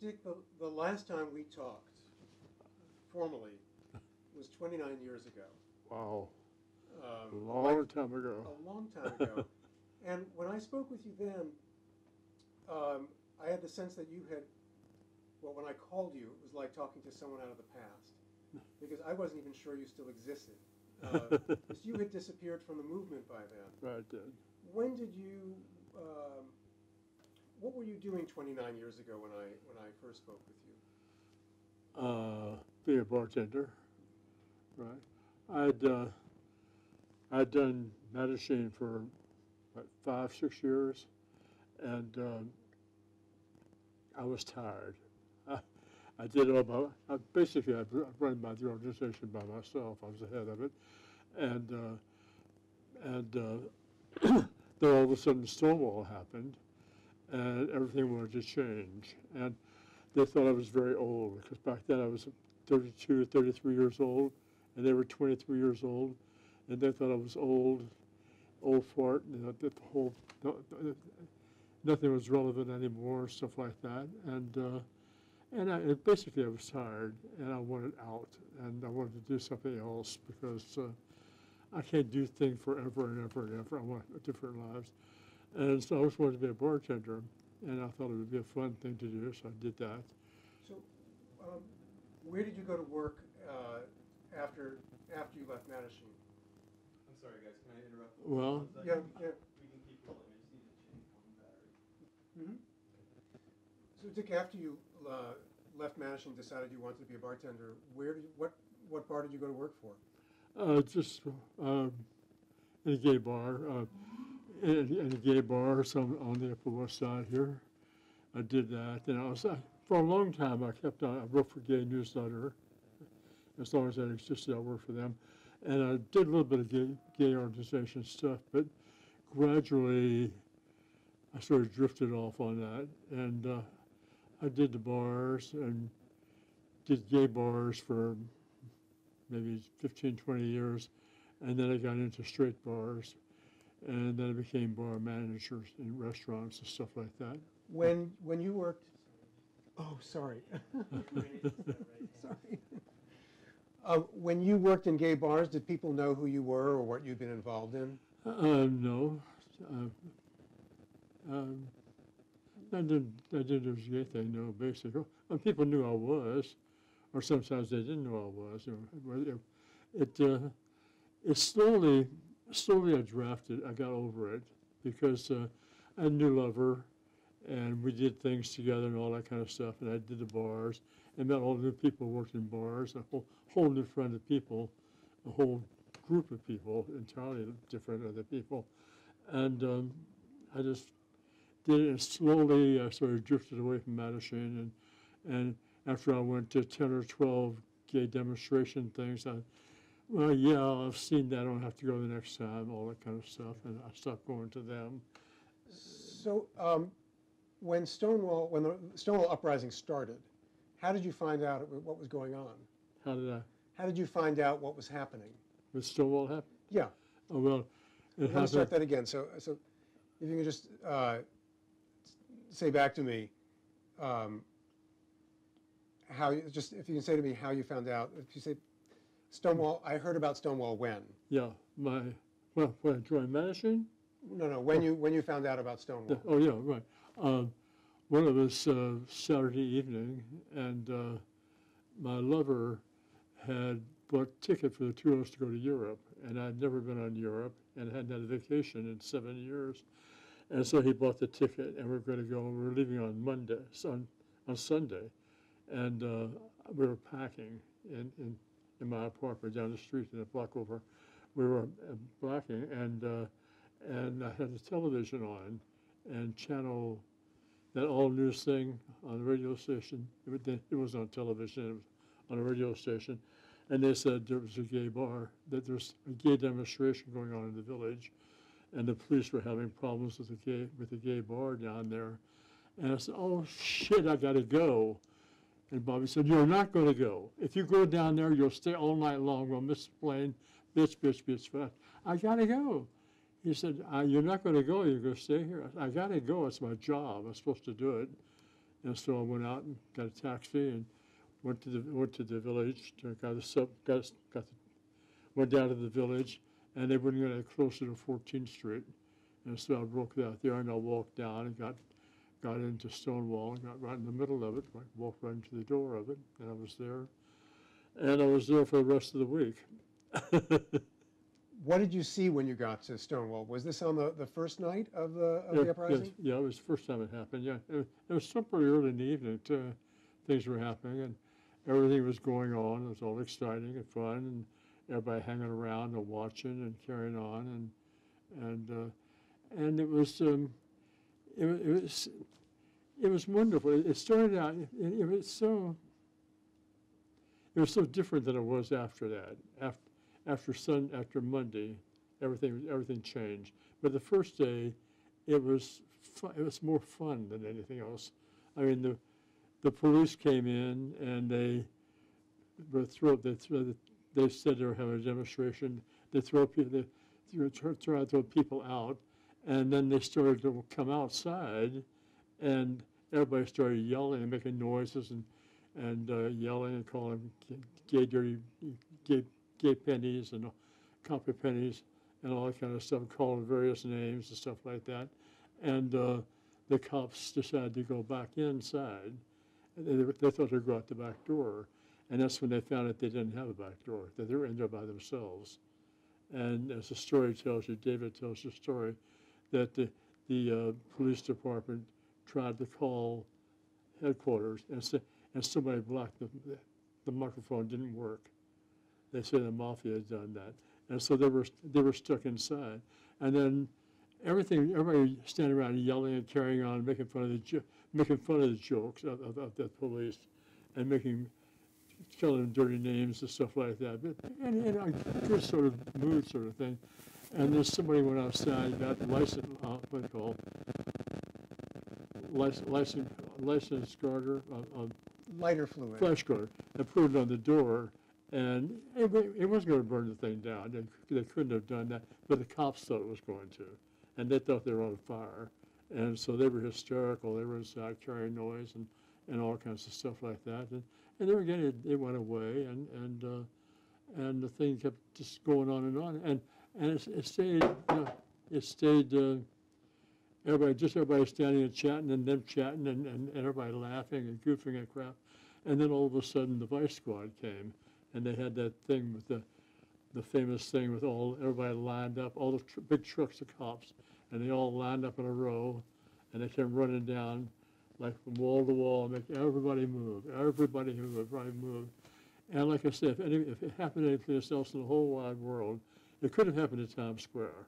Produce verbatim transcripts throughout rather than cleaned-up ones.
Dick, the, the last time we talked formally was twenty-nine years ago. Wow. Um, a long like, time ago. A long time ago. And when I spoke with you then, um, I had the sense that you had, well, when I called you, it was like talking to someone out of the past, because I wasn't even sure you still existed. Uh, because you had disappeared from the movement by then. Right, I did. When did you, um, what were you doing twenty-nine years ago when I, when I first spoke with you? Uh, be a bartender, right? I'd, uh, I'd done Mattachine for what, five, six years, and um, I was tired. I, I did all by, I, basically I ran my the organization by myself. I was the head of it, and uh, and uh, then all of a sudden Stonewall happened, and everything wanted to change. And they thought I was very old, because back then I was thirty-two, thirty-three years old, and they were twenty-three years old, and they thought I was old, old fart, and that the whole nothing was relevant anymore, stuff like that. And uh, and I, and basically I was tired, and I wanted out, and I wanted to do something else, because uh, I can't do things forever and ever and ever. I want different lives, and so I always wanted to be a bartender. And I thought it would be a fun thing to do, so I did that. So, um, where did you go to work uh, after after you left Mattachine? I'm sorry, guys. Can I interrupt? Well, yeah, yeah. We can keep rolling. I just need to change one battery. Mm-hmm. So, Dick, after you uh, left Mattachine, decided you wanted to be a bartender. Where did you, what what bar did you go to work for? Uh, just um, in a gay bar. Uh, In, in a gay bar some, on the Upper West Side here. I did that, and I was, I, for a long time I kept on, I wrote for Gay Newsletter. As long as that existed, I worked for them. And I did a little bit of gay, gay organization stuff, but gradually I sort of drifted off on that. And uh, I did the bars and did gay bars for maybe fifteen, twenty years, and then I got into straight bars. And then I became bar managers in restaurants and stuff like that. When when you worked, oh sorry, sorry. Uh, when you worked in gay bars, did people know who you were or what you'd been involved in? Uh, no, uh, um, I didn't. I didn't as gay thing. No, basically, well, people knew I was, or sometimes they didn't know I was. You know, it uh, it slowly. Slowly I drafted, I got over it, because uh, I had a new lover, and we did things together and all that kind of stuff, and I did the bars, and met all new people who worked in bars, a whole, whole new friend of people, a whole group of people, entirely different other people, and um, I just did it, and slowly I sort of drifted away from Mattachine, and, and after I went to ten or twelve gay demonstration things, I well, yeah, I've seen that. I don't have to go the next time, all that kind of stuff, and I stopped going to them. So, um, when Stonewall, when the Stonewall uprising started, how did you find out what was going on? How did I? How did you find out what was happening? With Stonewall happened? Yeah. Oh well, it happened. Start that again. So, so if you can just uh, say back to me. Um, how you just if you can say to me how you found out if you say. Stonewall, I heard about Stonewall when? Yeah, my, well, when I joined Mattachine? No, no, when, oh. you, when you found out about Stonewall. Oh, yeah, right. Um, one of us uh, Saturday evening, and uh, my lover had bought a ticket for the two of us to go to Europe, and I'd never been on Europe, and hadn't had a vacation in seven years. And so he bought the ticket, and we were going to go, we were leaving on Monday, on, on Sunday, and uh, we were packing in, in in my apartment down the street in a block over. We were blacking, and uh, and I had the television on, and channel, that all news thing on the radio station. It, it was on television, it was on a radio station, and they said there was a gay bar, that there's a gay demonstration going on in the village, and the police were having problems with the gay, with the gay bar down there. And I said, oh shit, I gotta go. And Bobby said, you're not going to go. If you go down there, you'll stay all night long. We'll miss the plane. Bitch, bitch, bitch, bitch. I got to go. He said, I, you're not going to go. You're going to stay here. I, I got to go. It's my job. I'm supposed to do it. And so I went out and got a taxi and went to the went to the village. To, got the sub, got got the, went down to the village, and they wouldn't get closer to fourteenth street. And so I broke out there and I walked down and got got into Stonewall and got right in the middle of it. Right, walked right into the door of it, and I was there. And I was there for the rest of the week. What did you see when you got to Stonewall? Was this on the, the first night of the, of yeah, the uprising? Yeah, yeah, it was the first time it happened. Yeah, it, it was still pretty early in the evening, too. Things were happening, and everything was going on. It was all exciting and fun, and everybody hanging around and watching and carrying on, and and uh, and it was um, it, it was it was wonderful. It, it started out. It, it was so. It was so different than it was after that. After after Sun after Monday, everything everything changed. But the first day, it was fun, it was more fun than anything else. I mean, the the police came in and they were throw they throw, they said they were having a demonstration. They throw people they threw, try to throw people out, and then they started to come outside, and everybody started yelling and making noises and. and uh, yelling and calling gay dirty, gay, gay pennies and copper pennies and all that kind of stuff, calling various names and stuff like that. And uh, the cops decided to go back inside. And they, they thought they'd go out the back door. And that's when they found that they didn't have a back door, that they were in there by themselves. And as the story tells you, David tells the story, that the, the uh, police department tried to call headquarters and say, and somebody blocked the, the microphone didn't work. They said the mafia had done that, and so they were they were stuck inside. And then everything, everybody standing around yelling and carrying on, making fun of the making fun of the jokes of, of, of the police, and making telling them dirty names and stuff like that. But and, and a good sort of mood, sort of thing. And then somebody went outside, got license, uh, what do you call it? license, license, license garter. Uh, uh, Lighter fluid. Flash guard. And put it on the door, and it, it wasn't going to burn the thing down. They, they couldn't have done that, but the cops thought it was going to, and they thought they were on fire, and so they were hysterical. They were inside carrying noise and, and all kinds of stuff like that, and, and they were getting it. It went away, and and uh, and the thing kept just going on and on, and and it, it stayed. You know, it stayed. Uh, Everybody, just everybody standing and chatting and them chatting and, and, and everybody laughing and goofing and crap. And then all of a sudden the vice squad came and they had that thing with the the famous thing with all everybody lined up, all the tr big trucks of cops, and they all lined up in a row and they came running down like from wall to wall, make everybody move, everybody move, everybody move. And like I said, if, any, if it happened to anyplace else in the whole wide world, it could have happened to Times Square.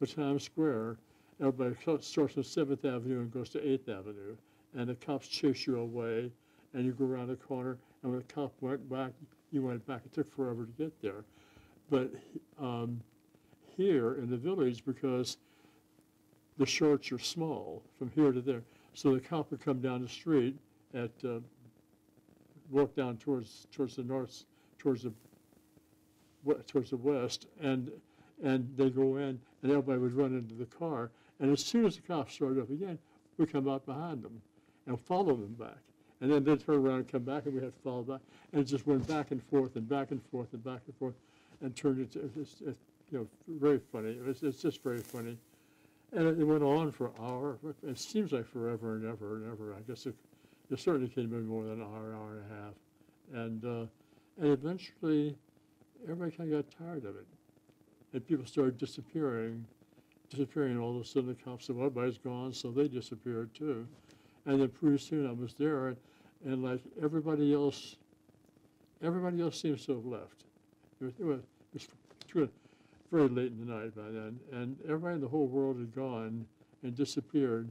But Times Square, everybody starts on seventh avenue and goes to eighth avenue, and the cops chase you away, and you go around the corner, and when the cop went back, you went back. It took forever to get there. But um, here in the village, because the shorts are small from here to there, so the cop would come down the street, at uh, walk down towards towards the north, towards the towards the west, and and they go in, and everybody would run into the car. And as soon as the cops started up again, we come out behind them and follow them back. And then they'd turn around and come back, and we had to follow back. And it just went back and forth and back and forth and back and forth and turned into, it was, it, you know, very funny. It was, it's just very funny. And it, it went on for an hour. It seems like forever and ever and ever. I guess it, it certainly could have been more than an hour, hour and a half. And, uh, and eventually, everybody kind of got tired of it. And people started disappearing, disappearing, and all of a sudden the cops said, well, everybody's gone, so they disappeared too. And then pretty soon I was there, and, and like everybody else, everybody else seems to have left. It was, it was, it was very late in the night by then, and everybody in the whole world had gone and disappeared,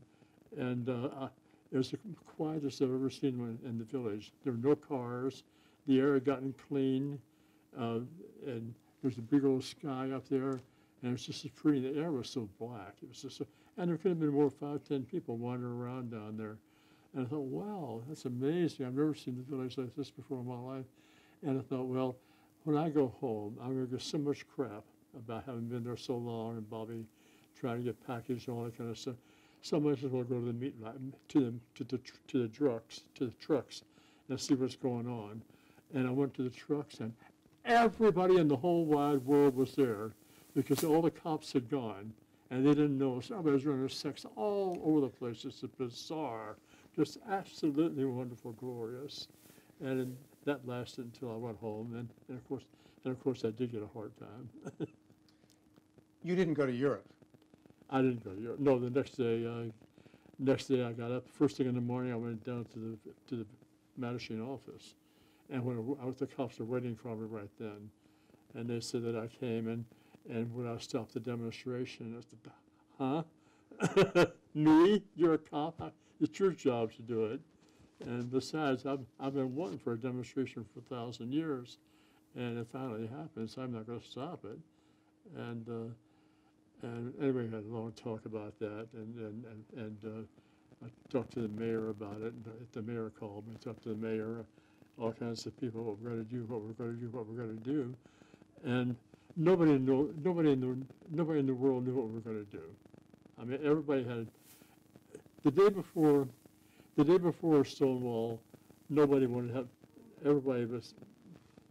and uh, I, it was the quietest I've ever seen in, in the village. There were no cars, the air had gotten clean, uh, and there's a big old sky up there, and it was just as pretty. The air was so black. It was just so, and there could have been more five, ten people wandering around down there. And I thought, wow, that's amazing. I've never seen the village like this before in my life. And I thought, well, when I go home, I'm going to get so much crap about having been there so long and Bobby trying to get packaged and all that kind of stuff. Somebody says, well, go to the meat, to them, to the to the trucks, to the trucks, and see what's going on. And I went to the trucks, and everybody in the whole wide world was there, because all the cops had gone, and they didn't know. Somebody was running sex all over the place. It's bizarre, just absolutely wonderful, glorious. And that lasted until I went home, and, and of course, and of course, I did get a hard time. You didn't go to Europe. I didn't go to Europe. No, the next day, uh, next day I got up. First thing in the morning, I went down to the to the Mattachine office, and when I was, the cops were waiting for me right then, and they said that I came, and and when I stopped the demonstration, I said, "Huh, me? You're a cop? I, it's your job to do it." And besides, I've, I've been wanting for a demonstration for a thousand years, and it finally happened, so I'm not going to stop it. And uh, and anyway, I had a long talk about that, and and, and, and uh, I talked to the mayor about it, and the mayor called me, I talked to the mayor, all kinds of people, what we're going to do, what we're going to do, what we're going to do. And nobody, knew, nobody, in the, nobody in the world knew what we were going to do. I mean, everybody had, the day before, The day before Stonewall, nobody wanted to have, everybody was,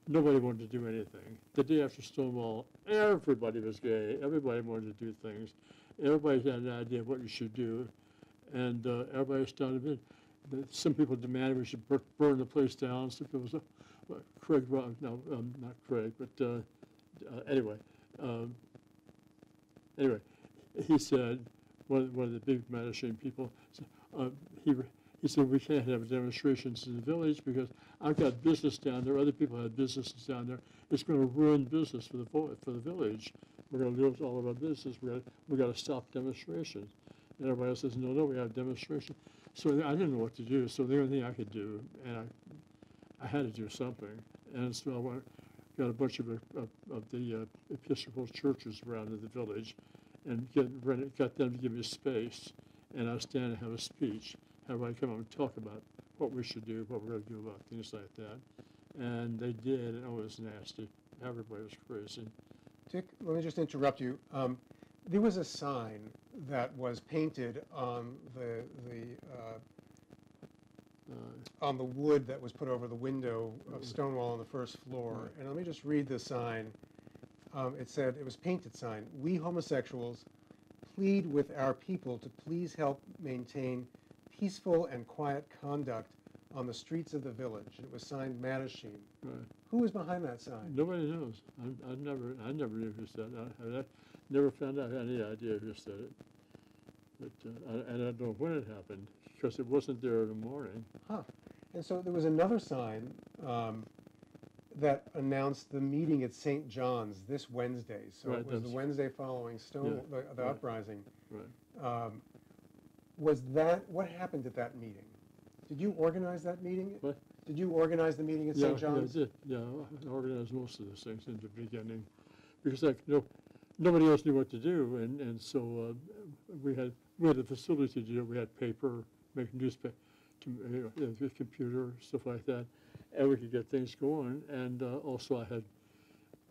nobody wanted to do anything. The day after Stonewall, everybody was gay. Everybody wanted to do things. Everybody had an idea of what you should do. And uh, everybody started, some people demanded we should burn the place down. Some people said, well, Craig, no, um, not Craig, but uh, uh, anyway. Um, anyway, he said, one of, one of the big Mattachine people, uh, he, He said, we can't have demonstrations in the village because I've got business down there. Other people have businesses down there. It's going to ruin business for the for the village. We're going to lose all of our business. We're we got to stop demonstrations. And everybody else says, no, no, we have demonstrations. So I didn't know what to do. So the only thing I could do, and I, I had to do something. And so I went, got a bunch of of, of the uh, Episcopal churches around in the village, and get got them to give me space. And I stand and have a speech. Everybody come up and talk about what we should do, what we're going to do about things like that. And they did, and oh, it was nasty. Everybody was crazy. Dick, let me just interrupt you. Um, there was a sign that was painted on the, the, uh, uh, on the wood that was put over the window of Stonewall on the first floor. Right. And let me just read the sign. Um, it said, it was painted sign, "We homosexuals plead with our people to please help maintain peaceful and quiet conduct on the streets of the village." And it was signed Mattachine. Right. Who was behind that sign? Nobody knows. I, I never, I never knew who said it. I, I never found out any idea who said it. But, uh, I, and I don't know when it happened because it wasn't there in the morning. Huh. And so there was another sign um, that announced the meeting at Saint John's this Wednesday. So right, it was the Wednesday following Stonewall, yeah, the, the right. uprising. Right. Um, Was that, what happened at that meeting? Did you organize that meeting? What? Did you organize the meeting at yeah, Saint John's? Yeah, I did. Yeah, I organized most of those things in the beginning because like, no, nobody else knew what to do. And, and so uh, we had we had the facility to do it. We had paper, make newspaper, you know, computer, stuff like that. And we could get things going. And uh, also I had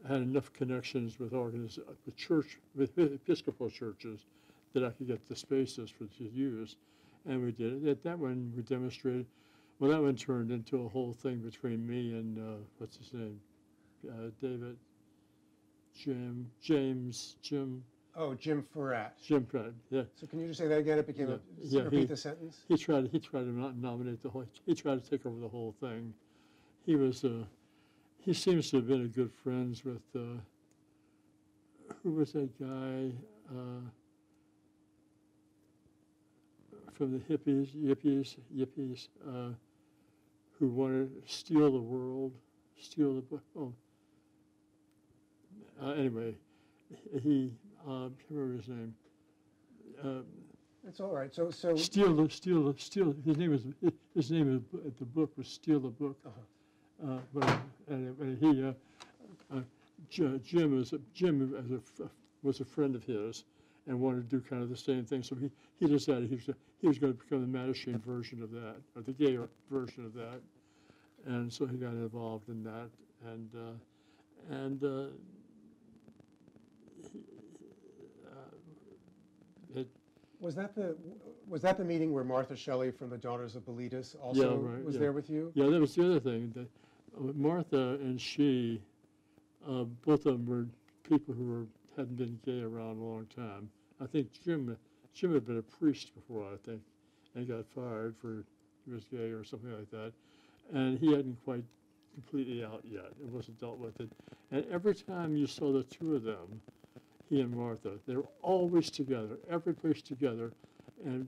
I had enough connections with, organiz with, church, with, with Episcopal churches that I could get the spaces for to use, and we did it. At that one, we demonstrated. Well, that one turned into a whole thing between me and uh, what's his name, uh, David, Jim, James, Jim. Oh, Jim Fratt. Jim Fratt. Yeah. So can you just say that again? It became yeah. a yeah, repeat he, the sentence. He tried. He tried to not nominate the whole. He tried to take over the whole thing. He was. Uh, he seems to have been a good friends with. Uh, who was that guy? Uh, From the hippies, yippies, yippies, uh, who wanted to steal the world, steal the. Oh. Uh, anyway, he. Uh, I can't remember his name. Um, it's all right. So, so. Steal the, steal the, steal. His name is. His name is. The book was Steal the Book. Uh-huh. uh, but anyway, he. Uh, uh, Jim was a, Jim as a, was a friend of his, and wanted to do kind of the same thing, so he, he decided he was, he was going to become the Mattachine version of that, or the gay version of that, and so he got involved in that, and uh, and uh, he, uh, it. Was that the was that the meeting where Martha Shelley from the Daughters of Bilitis also yeah, right, was yeah. there with you? Yeah, that was the other thing. The, uh, Martha and she, uh, both of them were people who were, hadn't been gay around a long time. I think Jim Jim had been a priest before, I think, and got fired for he was gay or something like that, and he hadn't quite completely out yet. It wasn't dealt with it. And every time you saw the two of them, he and Martha, they were always together, every place together, and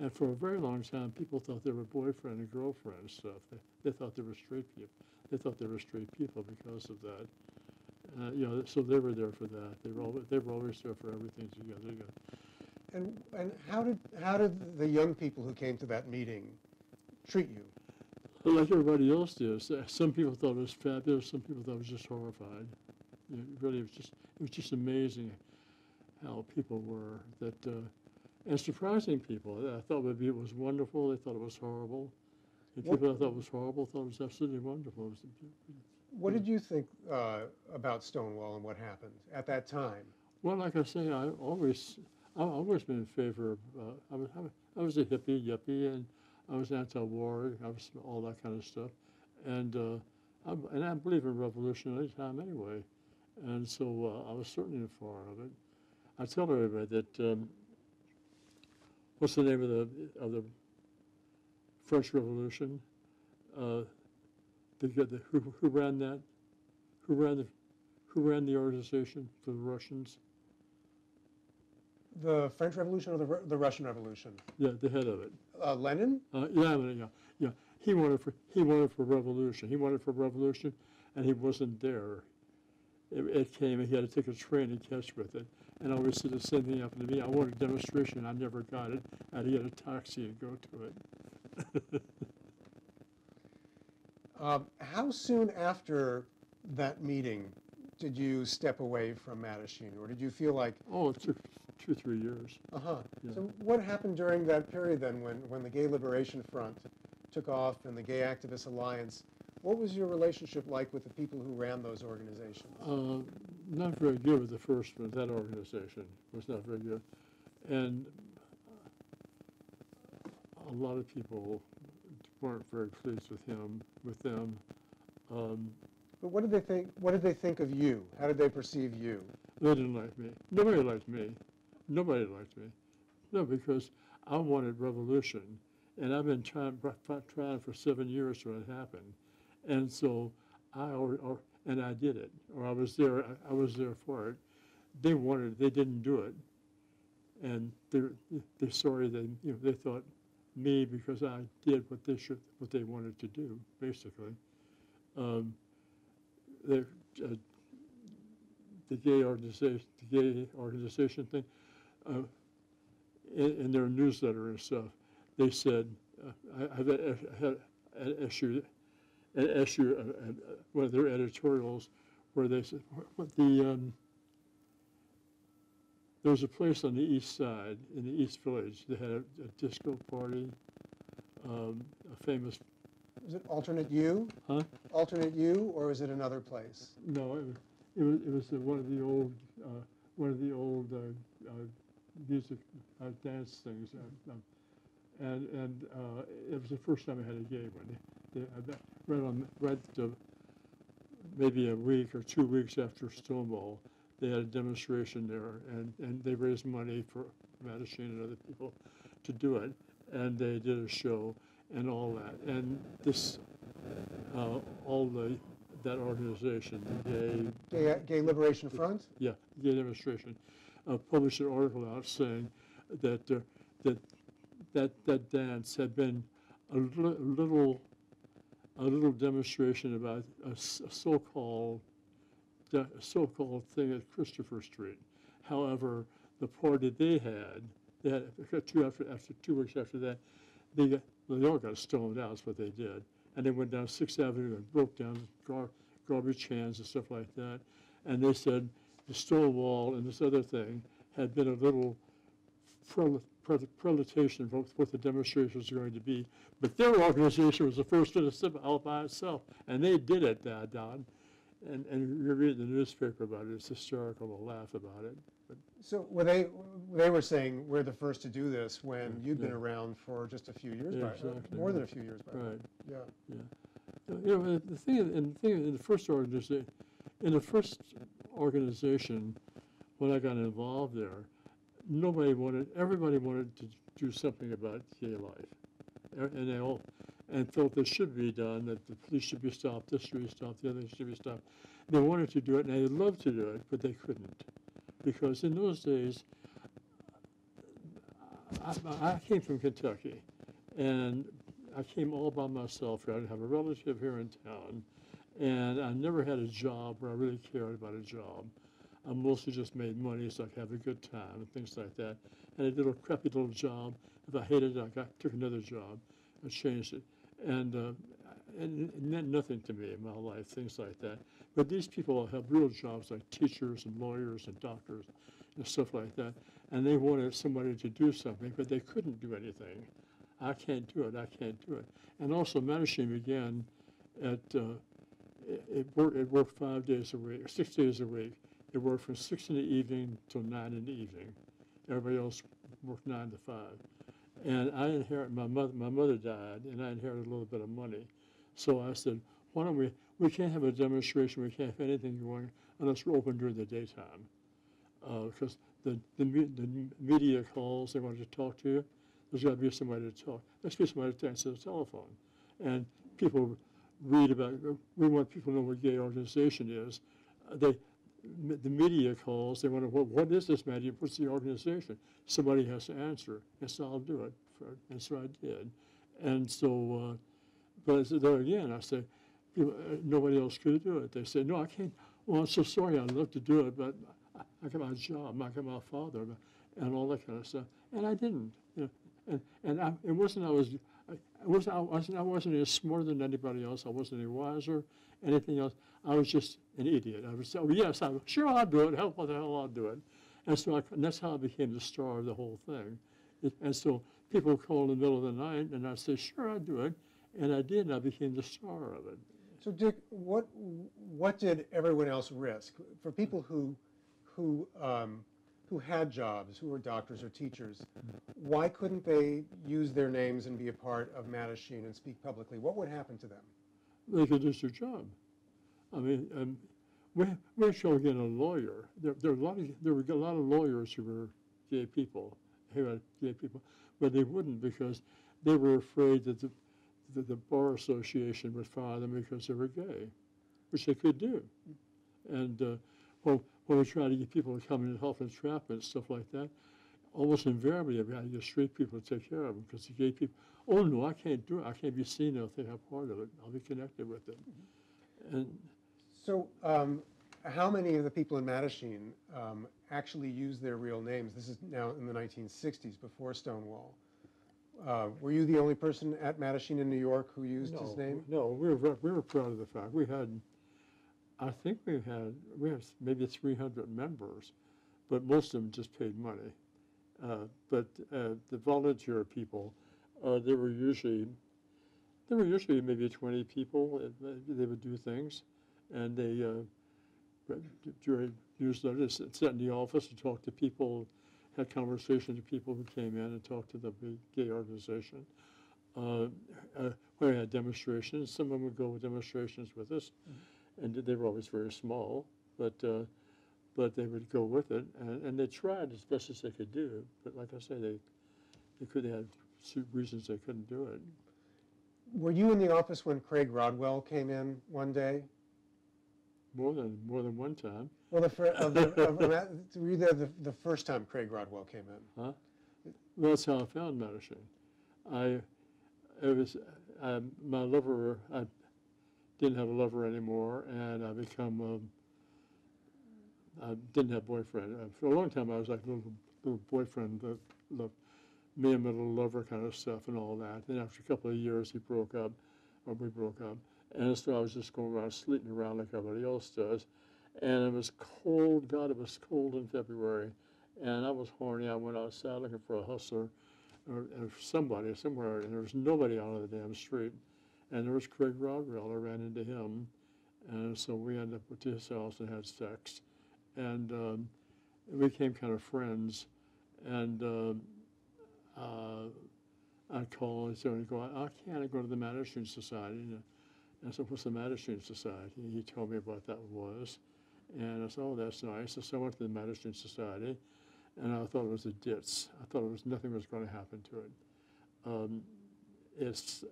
and for a very long time, people thought they were boyfriend and girlfriend and stuff. They, they thought they were straight people. They thought they were straight people because of that. Uh, you know, so they were there for that. They were always, they were always there for everything together. And and how did how did the young people who came to that meeting treat you? Well, like everybody else did. Some people thought it was fabulous. Some people thought it was just horrified. It really was just it was just amazing how people were that uh, and surprising people. I thought maybe it was wonderful. They thought it was horrible. And what, people I thought it was horrible thought it was absolutely wonderful. It was, what did you think uh, about Stonewall and what happened at that time? Well, like I say, I always, I've always been in favor of. Uh, I was, I was a hippie, yuppie, and I was anti-war. I was all that kind of stuff, and uh, I'm, and I believe in revolution at any time anyway, and so uh, I was certainly in favor of it. I tell everybody that. Um, what's the name of the of the French Revolution? Uh, The, the, who, who ran that? Who ran the who ran the organization for the Russians? The French Revolution or the the Russian Revolution? Yeah, the head of it. Uh, Lenin. Uh, yeah, yeah, yeah. He wanted for he wanted for revolution. He wanted for revolution, and he wasn't there. It, it came, and he had to take a train and catch with it. And I always said the same thing happened to me. I wanted a demonstration, I never got it, and he had a taxi and go to it. Uh, how soon after that meeting did you step away from Mattachine, or did you feel like... Oh, it took two or three years. Uh-huh. Yeah. So what happened during that period then when, when the Gay Liberation Front took off and the Gay Activist Alliance? What was your relationship like with the people who ran those organizations? Uh, not very good with the first one. That organization was not very good. And a lot of people weren't very pleased with him, with them. Um, but what did they think? What did they think of you? How did they perceive you? They didn't like me. Nobody liked me. Nobody liked me. No, because I wanted revolution, and I've been trying, trying for seven years for it to happen, and so I or, or, and I did it, or I was there. I, I was there for it. They wanted. They didn't do it, and they're they're sorry. They you know they thought. Me because I did what they should, what they wanted to do, basically. Um, the, uh, the gay organization, the gay organization thing, uh, in, in their newsletter and stuff, they said uh, I, I had an issue, an issue, uh, uh, one of their editorials, where they said what the um, there was a place on the east side, in the East Village, that had a, a disco party, um, a famous... Was it Alternate U? Huh? Alternate U, or was it another place? No, it was, it was, it was the, one of the old, uh, one of the old uh, uh, music uh, dance things. Uh, um, and and uh, it was the first time I had a gay one. They, I, right on, right to maybe a week or two weeks after Stonewall, they had a demonstration there, and, and they raised money for Mattachine and other people to do it, and they did a show and all that. And this, uh, all the, that organization, the Gay... Gay, Gay Liberation the, Front? Yeah, Gay Demonstration, uh, published an article out saying that, uh, that that that dance had been a li little, a little demonstration about a, a so-called the so-called thing at Christopher Street. However, the party they had, they had two after after two weeks after that, they got, they all got stoned out. Is what they did, and they went down Sixth Avenue and broke down gar, garbage cans and stuff like that. And they said the Stonewall and this other thing had been a little prel prel prelation of what the demonstration was going to be. But their organization was the first one to step out by itself, and they did it, that Don. and, and you read the newspaper about it, it's hysterical to laugh about it. But so well, they they were saying we're the first to do this when you'd yeah. been around for just a few years, yeah, by, exactly. more than a few years. By right. Then. Yeah. Yeah. You know, the thing, and the thing in the first organization, in the first organization, when I got involved there, nobody wanted. Everybody wanted to do something about gay life, and they all. and felt this should be done, that the police should be stopped, this should be stopped, the other thing should be stopped. They wanted to do it, and they'd love to do it, but they couldn't. Because in those days, I, I came from Kentucky, and I came all by myself. I didn't have a relative here in town, and I never had a job where I really cared about a job. I mostly just made money so I could have a good time and things like that. And I did a crappy little job. If I hated it, I got, took another job. I changed it. And, uh, and it meant nothing to me in my life, things like that. But these people have real jobs like teachers and lawyers and doctors and stuff like that. And they wanted somebody to do something, but they couldn't do anything. I can't do it. I can't do it. And also, Mattachine began at, uh, it, it, worked, it worked five days a week, or six days a week. It worked from six in the evening till nine in the evening. Everybody else worked nine to five. And I inherit my mother. My mother died, and I inherited a little bit of money. So I said, "Why don't we? We can't have a demonstration. We can't have anything going unless we're open during the daytime, because uh, the, the the media calls. They want to talk to you. There's got to be somebody to talk. There's got to be somebody to answer the telephone. And people read about. We want people to know what gay organization is. Uh, they." The media calls, they wonder, well, what is this, man? What's the organization? Somebody has to answer, and so I'll do it. For, and so I did. And so, uh, but there again, I said, nobody else could do it. They said, no, I can't. Well, I'm so sorry, I'd love to do it, but I, I got my job, I got my father, and all that kind of stuff. And I didn't. You know, and and I, it wasn't I was, I wasn't, I wasn't, I wasn't any smarter than anybody else. I wasn't any wiser, anything else. I was just an idiot. I would say, oh, yes, I'm sure I'll do it. Hell, what the hell, I'll do it. And so I, and that's how I became the star of the whole thing. It, and so people called in the middle of the night, and I said, sure, I'll do it. And I did, and I became the star of it. So, Dick, what what did everyone else risk? For people who, who, um, who had jobs, who were doctors or teachers, why couldn't they use their names and be a part of Mattachine and speak publicly? What would happen to them? They could lose their job. I mean, um, where, where shall we get a lawyer? There, there, were a lot of, there were a lot of lawyers who were gay people, who had gay people, but they wouldn't because they were afraid that the, that the Bar Association would fire them because they were gay, which they could do. And uh, well, when we tried to get people to come in and help entrapment and stuff like that, almost invariably, we had to get straight people to take care of them because the gay people, oh no, I can't do it. I can't be seen if they have part of it. I'll be connected with them. And so, um, how many of the people in Mattachine um, actually use their real names? This is now in the nineteen sixties, before Stonewall. Uh, were you the only person at Mattachine in New York who used no, his name? No, we were we were proud of the fact we had. I think we had we had maybe three hundred members, but most of them just paid money. Uh, but uh, the volunteer people, uh, they were usually. There were usually maybe twenty people. They would do things, and they uh, during newsletters, sat in the office and talked to people, had conversations with people who came in and talked to the gay organization. Uh, uh, we had demonstrations. Some of them would go with demonstrations with us, mm-hmm. and they were always very small, but uh, but they would go with it, and, and they tried as best as they could do. But like I say, they they could they had reasons they couldn't do it. Were you in the office when Craig Rodwell came in one day? More than more than one time. Well, the fir of the, of, of, were you there the, the first time Craig Rodwell came in? Huh? Well, that's how I found Mattachine. I, it was I, my lover. I didn't have a lover anymore, and I become. A, I didn't have a boyfriend for a long time. I was like a little little boyfriend. That loved me and my little lover kind of stuff and all that. Then after a couple of years, he broke up, or we broke up. And so I was just going around, sleeping around like everybody else does. And it was cold. God, it was cold in February. And I was horny. I went outside looking for a hustler or, or somebody somewhere. And there was nobody out on the damn street. And there was Craig Rodwell. I ran into him. And so we ended up with ourselves and had sex. And um, we became kind of friends. And um, uh, I'd call and so he'd go, I can't go to the Mattachine Society. And I said, what's the Mattachine Society? And he told me what that was. And I said, oh, that's nice. And so I went to the Mattachine Society. And I thought it was a ditz. I thought it was nothing was going to happen to it. Um, it's,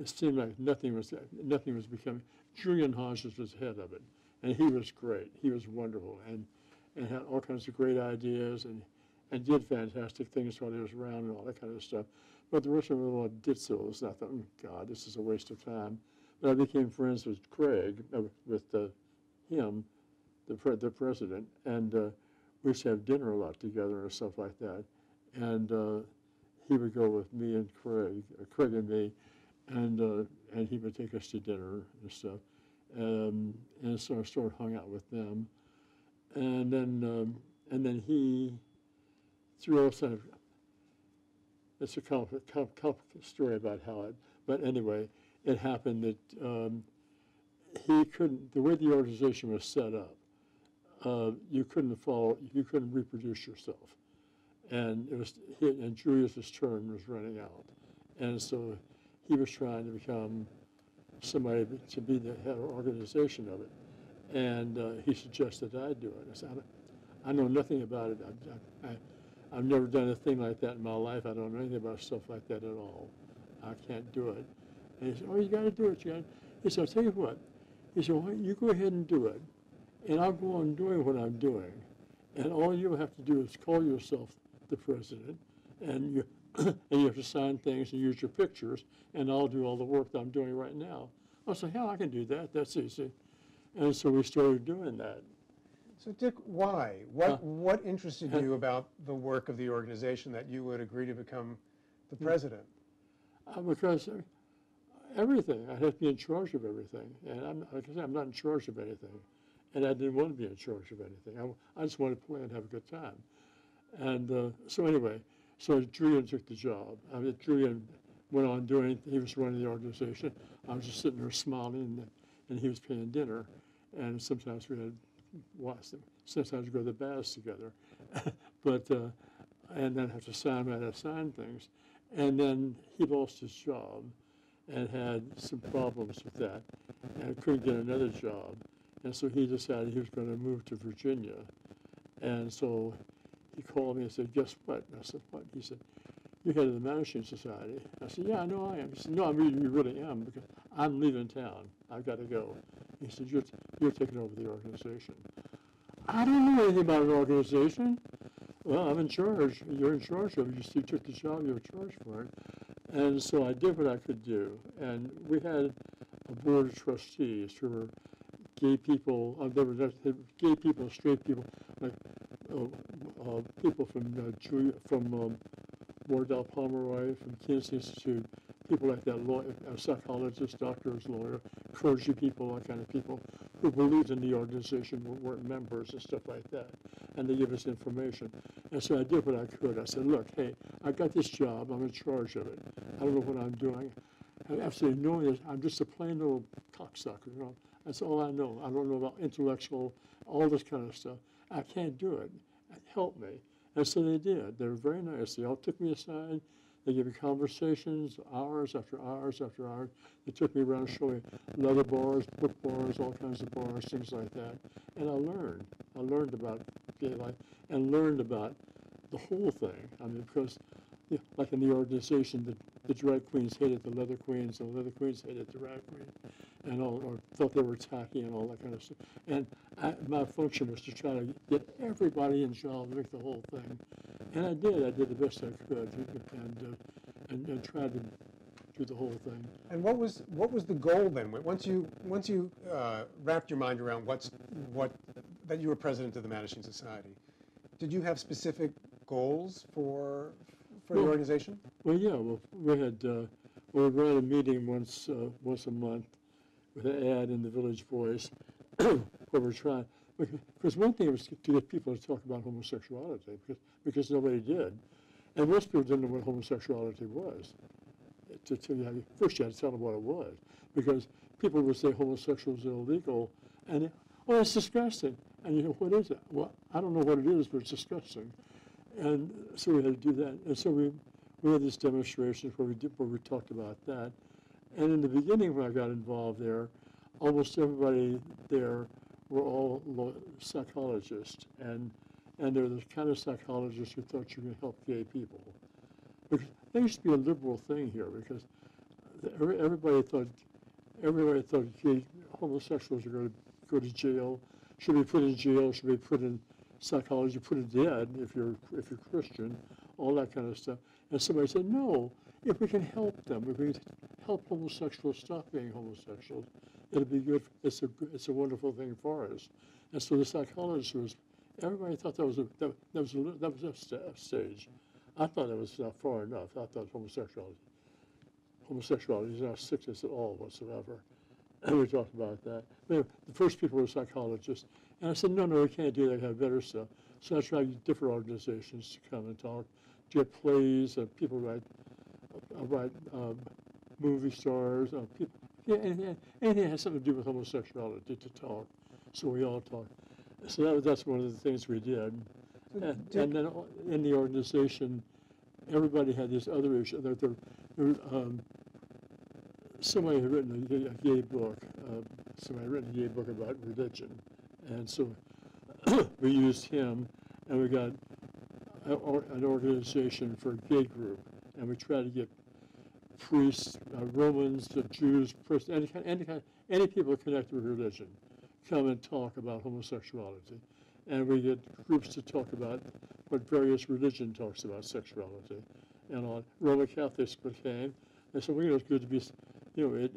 it seemed like nothing was nothing was becoming. Julian Hodges was head of it, and he was great. He was wonderful, and and had all kinds of great ideas, and and did fantastic things while he was around and all that kind of stuff. But the rest of them were all ditzos, and I thought, oh God, this is a waste of time. But I became friends with Craig, uh, with uh, him, the pre the president, and. Uh, We used to have dinner a lot together and stuff like that. And uh, he would go with me and Craig, uh, Craig and me, and uh, and he would take us to dinner and stuff. Um, and so I sort of hung out with them. And then um, and then he, through all sort of, it's a complicated comp story about how it, but anyway, it happened that um, he couldn't, the way the organization was set up, Uh, you couldn't follow, you couldn't reproduce yourself, and it was and Julius's term was running out, and so he was trying to become somebody to be the head of organization of it, and uh, he suggested I do it. I said, I, I know nothing about it. I, I, I've never done a thing like that in my life. I don't know anything about stuff like that at all. I can't do it. And he said, oh, you got to do it, John. He said, I'll tell you what. He said, well, you go ahead and do it. And I'll go on doing what I'm doing, and all you have to do is call yourself the president, and you and you have to sign things and use your pictures, and I'll do all the work that I'm doing right now. I said, hell, I can do that. That's easy. And so we started doing that. So Dick, why? What uh, what interested you about the work of the organization that you would agree to become the president? Uh, because everything. I have to be in charge of everything, and I'm, like I said, I'm not in charge of anything. And I didn't want to be in charge of anything. I, I just wanted to play and have a good time. And uh, so anyway, so Julian took the job. I mean, Julian went on doing, he was running the organization. I was just sitting there smiling, and, and he was paying dinner. And sometimes we had, watched them. Sometimes we go to the baths together. but, uh, and then have to sign, I had to sign things. And then he lost his job and had some problems with that and couldn't get another job. And so he decided he was going to move to Virginia. And so he called me and said, guess what? And I said, what? He said, you're head of the Mattachine Society. I said, yeah, I know I am. He said, no, I mean, you really am, because I'm leaving town. I've got to go. He said, you're, you're taking over the organization. I don't know anything about an organization. Well, I'm in charge. You're in charge of it. You took the job. You're in charge for it. And so I did what I could do. And we had a board of trustees who were gay people, uh, there were gay people, straight people, like uh, uh, people from uh, Julia, from um, Wardell Pomeroy, from Kinsey Institute, people like that, lawyer, uh, psychologists, doctors, lawyers, clergy people, all kind of people who believed in the organization, who weren't members and stuff like that, and they gave us information. And so I did what I could. I said, look, hey, I got this job. I'm in charge of it. I don't know what I'm doing. I have absolutely no idea. I'm just a plain little cocksucker, you know. That's all I know. I don't know about intellectual, all this kind of stuff. I can't do it. Help me. And so they did. They were very nice. They all took me aside. They gave me conversations, hours after hours after hours. They took me around and showed me leather bars, book bars, all kinds of bars, things like that. And I learned. I learned about gay life and learned about the whole thing. I mean, because, yeah, like in the organization, the, the drag queens hated the leather queens, and the leather queens hated the drag queens, and all, or thought they were tacky and all that kind of stuff. And I, my function was to try to get everybody involved with the whole thing. And I did. I did the best I could, and, uh, and, and tried to do the whole thing. And what was what was the goal then? Once you once you uh, wrapped your mind around what's what that you were president of the Mattachine Society, did you have specific goals for? For well, the organization? Well, yeah. Well, we had uh, we ran a meeting once uh, once a month with an ad in the Village Voice where we're trying. Because one thing was to get people to talk about homosexuality, because because nobody did, and most people didn't know what homosexuality was. To, to, first, you had to tell them what it was, because people would say homosexuals are illegal, and it, oh, that's disgusting. And you know, what is it? Well, I don't know what it is, but it's disgusting. And so we had to do that. And so we, we had these demonstrations where we, did, where we talked about that. And in the beginning, when I got involved there, almost everybody there were all law, psychologists. And, and they're the kind of psychologists who thought you could help gay people. Because there used to be a liberal thing here, because everybody thought, everybody thought gay homosexuals were going to go to jail, should be put in jail, should be put in psychology, put in dead if you're, if you're Christian, all that kind of stuff. And somebody said, no, if we can help them, if we can help homosexuals stop being homosexuals, it'll be good, it's a, it's a wonderful thing for us. And so the psychologist was, everybody thought that was a, that, that was a, that was a stage. I thought that was not far enough. I thought homosexuality, homosexuality is not sickness at all whatsoever. And we talked about that. The first people were psychologists. And I said, no, no, we can't do that. We have better stuff. So I tried different organizations to come and talk, to get plays, and people write, uh, write um, movie stars, uh, people, yeah, anything, anything that has something to do with homosexuality to talk. So we all talked. So that, that's one of the things we did. And, and then in the organization, everybody had this other issue. There, there, there, um, somebody had written a, a gay book. Uh, somebody had written a gay book about religion, and so we used him, and we got a, or, an organization for a gay group, and we tried to get priests, uh, Romans, the Jews, priests, any kind, any kind, any people connected with religion, come and talk about homosexuality, and we get groups to talk about what various religion talks about sexuality, and on Roman Catholics became. And so we know it's good to be, you know, it,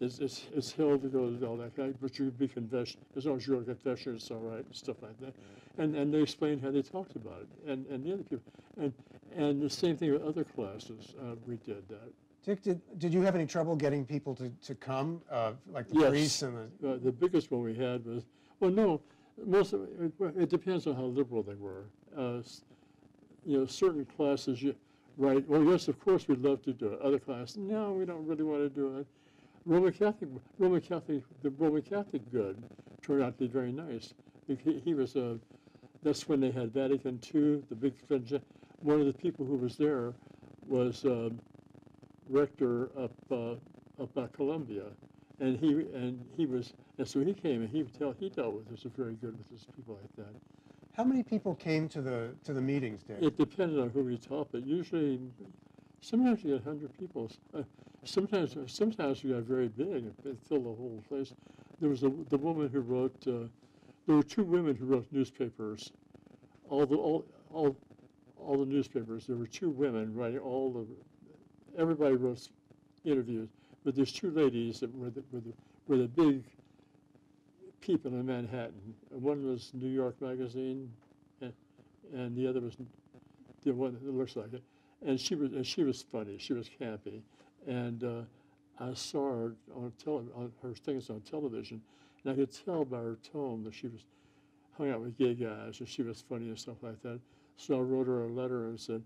it's, it's, it's hell to go to all that kind, but you can be confession, as long as you're a confession, it's all right, and stuff like that. And, and they explained how they talked about it, and, and the other people. And, and the same thing with other classes, uh, we did that. Dick, did, did you have any trouble getting people to, to come, uh, like the yes. priests and the... Uh, the biggest one we had was, well, no, most of it, it depends on how liberal they were. Uh, you know, certain classes, you, right. Well, yes, of course, we'd love to do it. Other class, no, we don't really want to do it. Roman Catholic, Roman Catholic, the Roman Catholic good turned out to be very nice. He, he was a. That's when they had Vatican two, the big. One of the people who was there was um, rector up uh, up at Columbia, and he and he was and so he came and he would tell he dealt with us very good with his people like that. How many people came to the to the meetings, Dick? It depended on who we taught, but usually, sometimes you had one hundred people. Uh, sometimes, sometimes we got very big and filled the whole place. There was a, the woman who wrote. Uh, there were two women who wrote newspapers. All the all all all the newspapers. There were two women writing all the. Everybody wrote interviews, but there's two ladies that were the, were the, were the big. People in Manhattan. One was New York Magazine, and, and the other was the one that looks like it. And she was and she was funny. She was campy, and uh, I saw her on, tele, on her things on television, and I could tell by her tone that she was hung out with gay guys, and she was funny and stuff like that. So I wrote her a letter and said,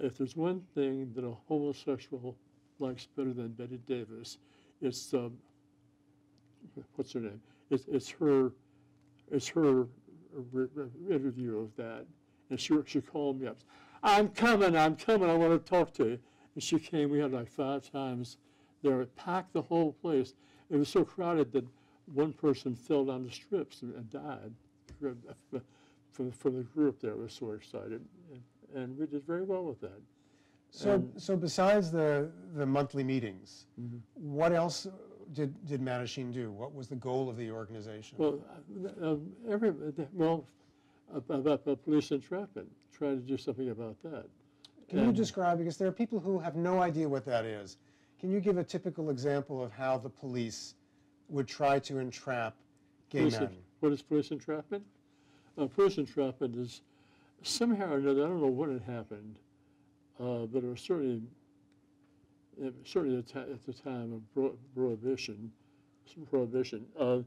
if there's one thing that a homosexual likes better than Bette Davis, it's um, what's her name? It's, it's her, it's her interview of that, and she she called me up. I'm coming, I'm coming. I want to talk to you. And she came. We had like five times there. It packed the whole place. It was so crowded that one person fell down the strips and, and died from from the group there. It was so excited, and, and we did very well with that. So um, so besides the the monthly meetings, mm-hmm. what else? Did, did Mattachine do? What was the goal of the organization? Well, um, every, well about the police entrapment, trying to do something about that. Can and you describe, because there are people who have no idea what that is. Can you give a typical example of how the police would try to entrap gay men? En what is police entrapment? Uh, police entrapment is somehow or another, I don't know when it happened, uh, but it was certainly It, certainly at, at the time of pro prohibition, prohibition, uh,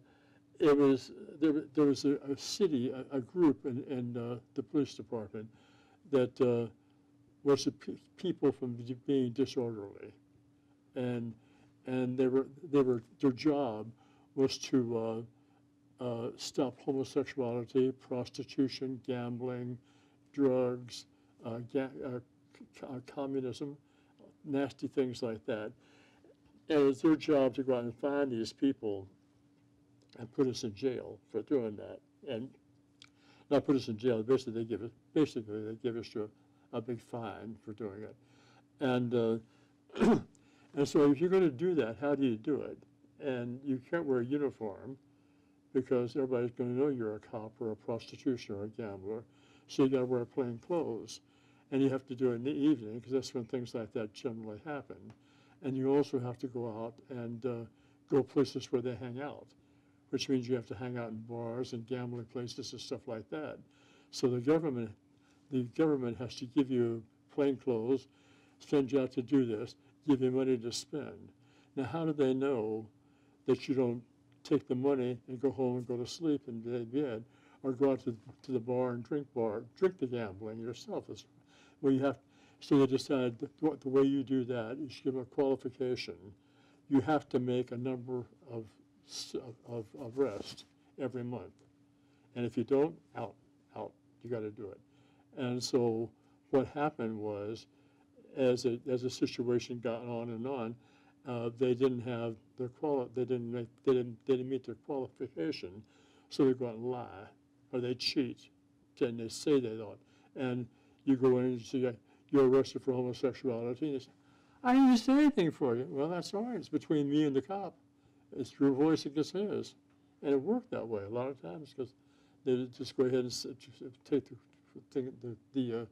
it was there. There was a, a city, a, a group, in, in uh, the police department that uh, was the pe people from being disorderly, and and they were they were their job was to uh, uh, stop homosexuality, prostitution, gambling, drugs, uh, ga uh, uh, communism, nasty things like that. And it was their job to go out and find these people and put us in jail for doing that, and not put us in jail. Basically, they give us basically they give us to a, a big fine for doing it, and uh, and so if you're going to do that, how do you do it? And you can't wear a uniform because everybody's going to know you're a cop or a prostitution or a gambler. So you got to wear plain clothes, and you have to do it in the evening because that's when things like that generally happen. And you also have to go out and uh, go places where they hang out, which means you have to hang out in bars and gambling places and stuff like that. So the government, the government has to give you plain clothes, send you out to do this, give you money to spend. Now, how do they know that you don't take the money and go home and go to sleep and lay in bed, or go out to, to the bar and drink bar, drink the gambling yourself? That's, well, you have. So they decide that what, the way you do that is give a qualification. You have to make a number of Of, of rest every month, and if you don't, out, out. You got to do it. And so, what happened was, as a, as the situation got on and on, uh, they didn't have their quali They didn't make. They didn't. They didn't meet their qualification, so they go out and lie, or they cheat, and they say they don't. And you go in and you say, you're arrested for homosexuality. And they say, I didn't say anything for you. Well, that's all right. It's between me and the cop. It's your voice against his, and it worked that way a lot of times because they just go ahead and take the the the, uh,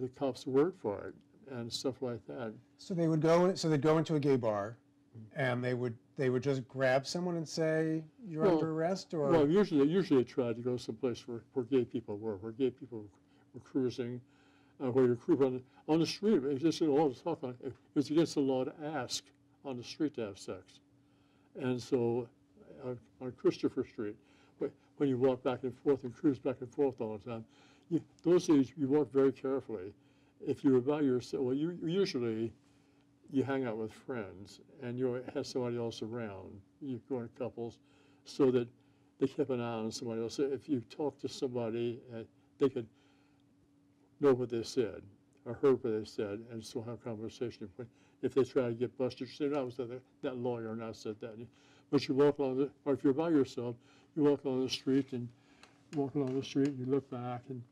the cop's word for it and stuff like that. So they would go. So they'd go into a gay bar, and they would they would just grab someone and say, "You're well, under arrest." Or well, usually usually they tried to go someplace where, where gay people were, where gay people were cruising, uh, where you're cruising on, on the street. It just all the talk on it. It was against the law to ask on the street to have sex. And so on, on Christopher Street, when you walk back and forth and cruise back and forth all the time, you, those days you walk very carefully. If you're by yourself, well, you, usually you hang out with friends and you have somebody else around. You go in couples so that they keep an eye on somebody else. So if you talk to somebody, uh, they could know what they said or heard what they said and still have conversation. If they try to get busted, you say, I was that, that lawyer and I said that. But you walk along, the, or if you're by yourself, you walk along the street and walk along the street and you look back and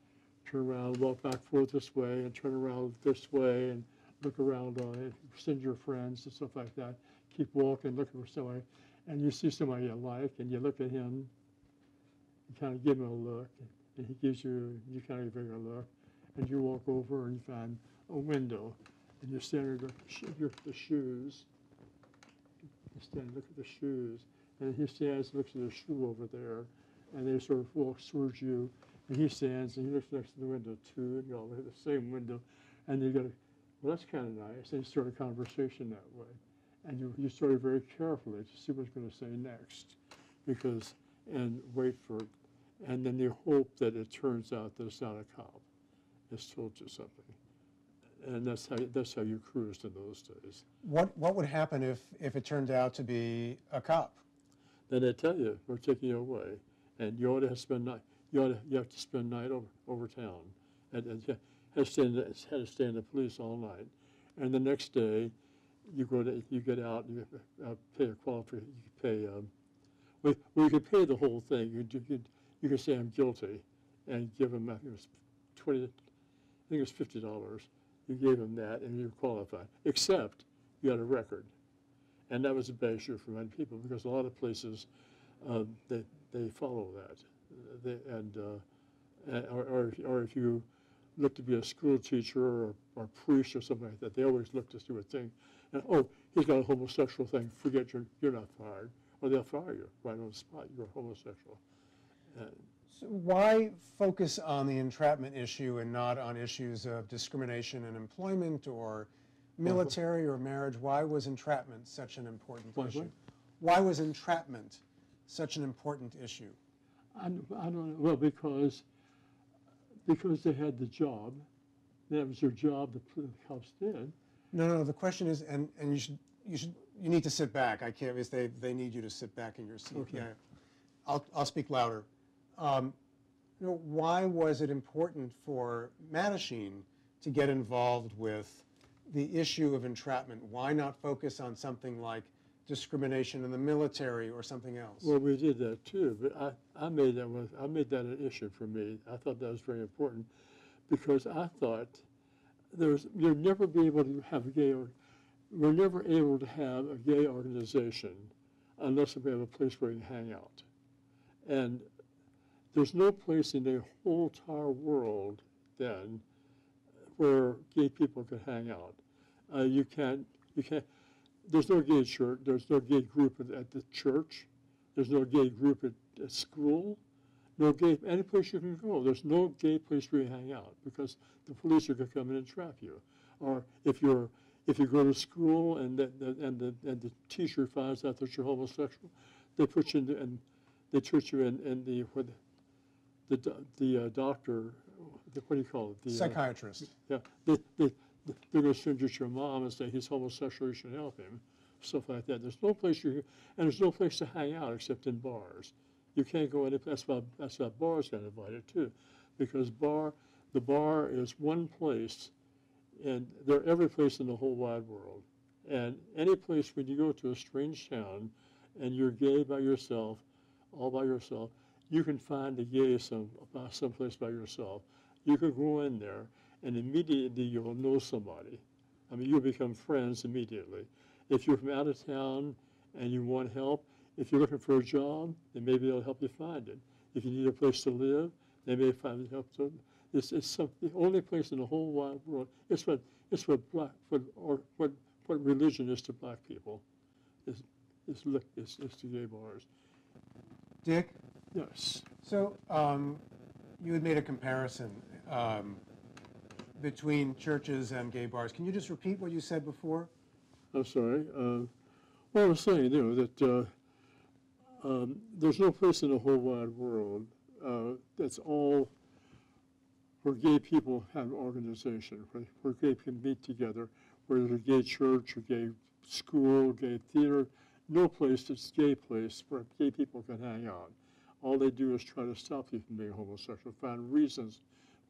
turn around, walk back forth this way and turn around this way and look around on it, send your friends and stuff like that. Keep walking, looking for somebody. And you see somebody you like and you look at him, you kind of give him a look and he gives you, you kind of give him a look and you walk over and you find a window. And you're standing there, the shoes. You stand, look at the shoes, and he stands, and looks at the shoe over there, and they sort of walk towards you. And he stands, and he looks next to the window too, and you all look at the same window, and you go, well, that's kind of nice. And you start a conversation that way, and you you start very carefully to see what's going to say next, because and wait for, and then you hope that it turns out that it's not a cop, it's told you something. And that's how that's how you cruised in those days. What what would happen if if it turned out to be a cop? Then they tell you we're taking you away, and you ought to have to spend night. You ought to, you have to spend night over over town, and, and had to stay in the, had to stay in the police all night. And the next day, you go to you get out. You uh, pay a qualifier. You pay. Um, well, you could pay the whole thing. You you could, you could say I'm guilty, and give them I think it was twenty. I think it was fifty dollars. You gave him that, and you qualified, except you had a record. And that was a bad issue for many people because a lot of places, uh, they, they follow that. They, and uh, and or, or, or if you look to be a school teacher or, or a priest or something like that, they always look to do a thing. And, oh, he's got a homosexual thing. Forget you're, you're not fired. Or they'll fire you right on the spot. You're homosexual. And, so why focus on the entrapment issue and not on issues of discrimination in employment or military or marriage? Why was entrapment such an important why, issue? Why? why was entrapment such an important issue? I, I don't know. Well, because because they had the job. That was their job. The cops did. No, no. The question is, and and you should you should, you need to sit back. I can't, they, they need you to sit back in your seat. Okay. Yeah. I'll, I'll speak louder. Um, you know, why was it important for Mattachine to get involved with the issue of entrapment? Why not focus on something like discrimination in the military or something else? Well, we did that too, but I, I made that one, I made that an issue for me. I thought that was very important because I thought there's you'll never be able to have gay, or we're never able to have a gay organization unless we have a place where we can hang out, and there's no place in the whole entire world then where gay people can hang out. Uh, you can't, you can't. There's no gay church. There's no gay group at, at the church. There's no gay group at, at school. No gay, any place you can go. There's no gay place where you hang out because the police are going to come in and trap you. Or if you're, if you go to school and the, the, and the and the teacher finds out that you're homosexual, they put you in the, and they put you in in the what, the the uh, doctor, the, what do you call it? The psychiatrist. Uh, yeah. They, they, they're going to send you to your mom and say he's homosexual, you should help him, stuff like that. There's no place you, and there's no place to hang out except in bars. You can't go any place. That's why, that's why bars got invited too, because bar, the bar is one place, and they're every place in the whole wide world. And any place when you go to a strange town, and you're gay by yourself, all by yourself, you can find the gay some someplace by yourself. You could go in there, and immediately you'll know somebody. I mean, you'll become friends immediately. If you're from out of town and you want help, if you're looking for a job, then maybe they'll help you find it. If you need a place to live, they may find help. To, it's it's some, the only place in the whole wide world. It's what it's what black what or what what religion is to black people. It's it's it's, it's to gay bars. Dick? Yes. So um, you had made a comparison. Um, between churches and gay bars. Can you just repeat what you said before? I'm sorry. Uh, well, I was saying, you know, that uh, um, there's no place in the whole wide world uh, that's all where gay people have an organization, where, where gay people meet together, where there's a gay church or gay school, gay theater, no place that's gay place where gay people can hang out. All they do is try to stop you from being homosexual, find reasons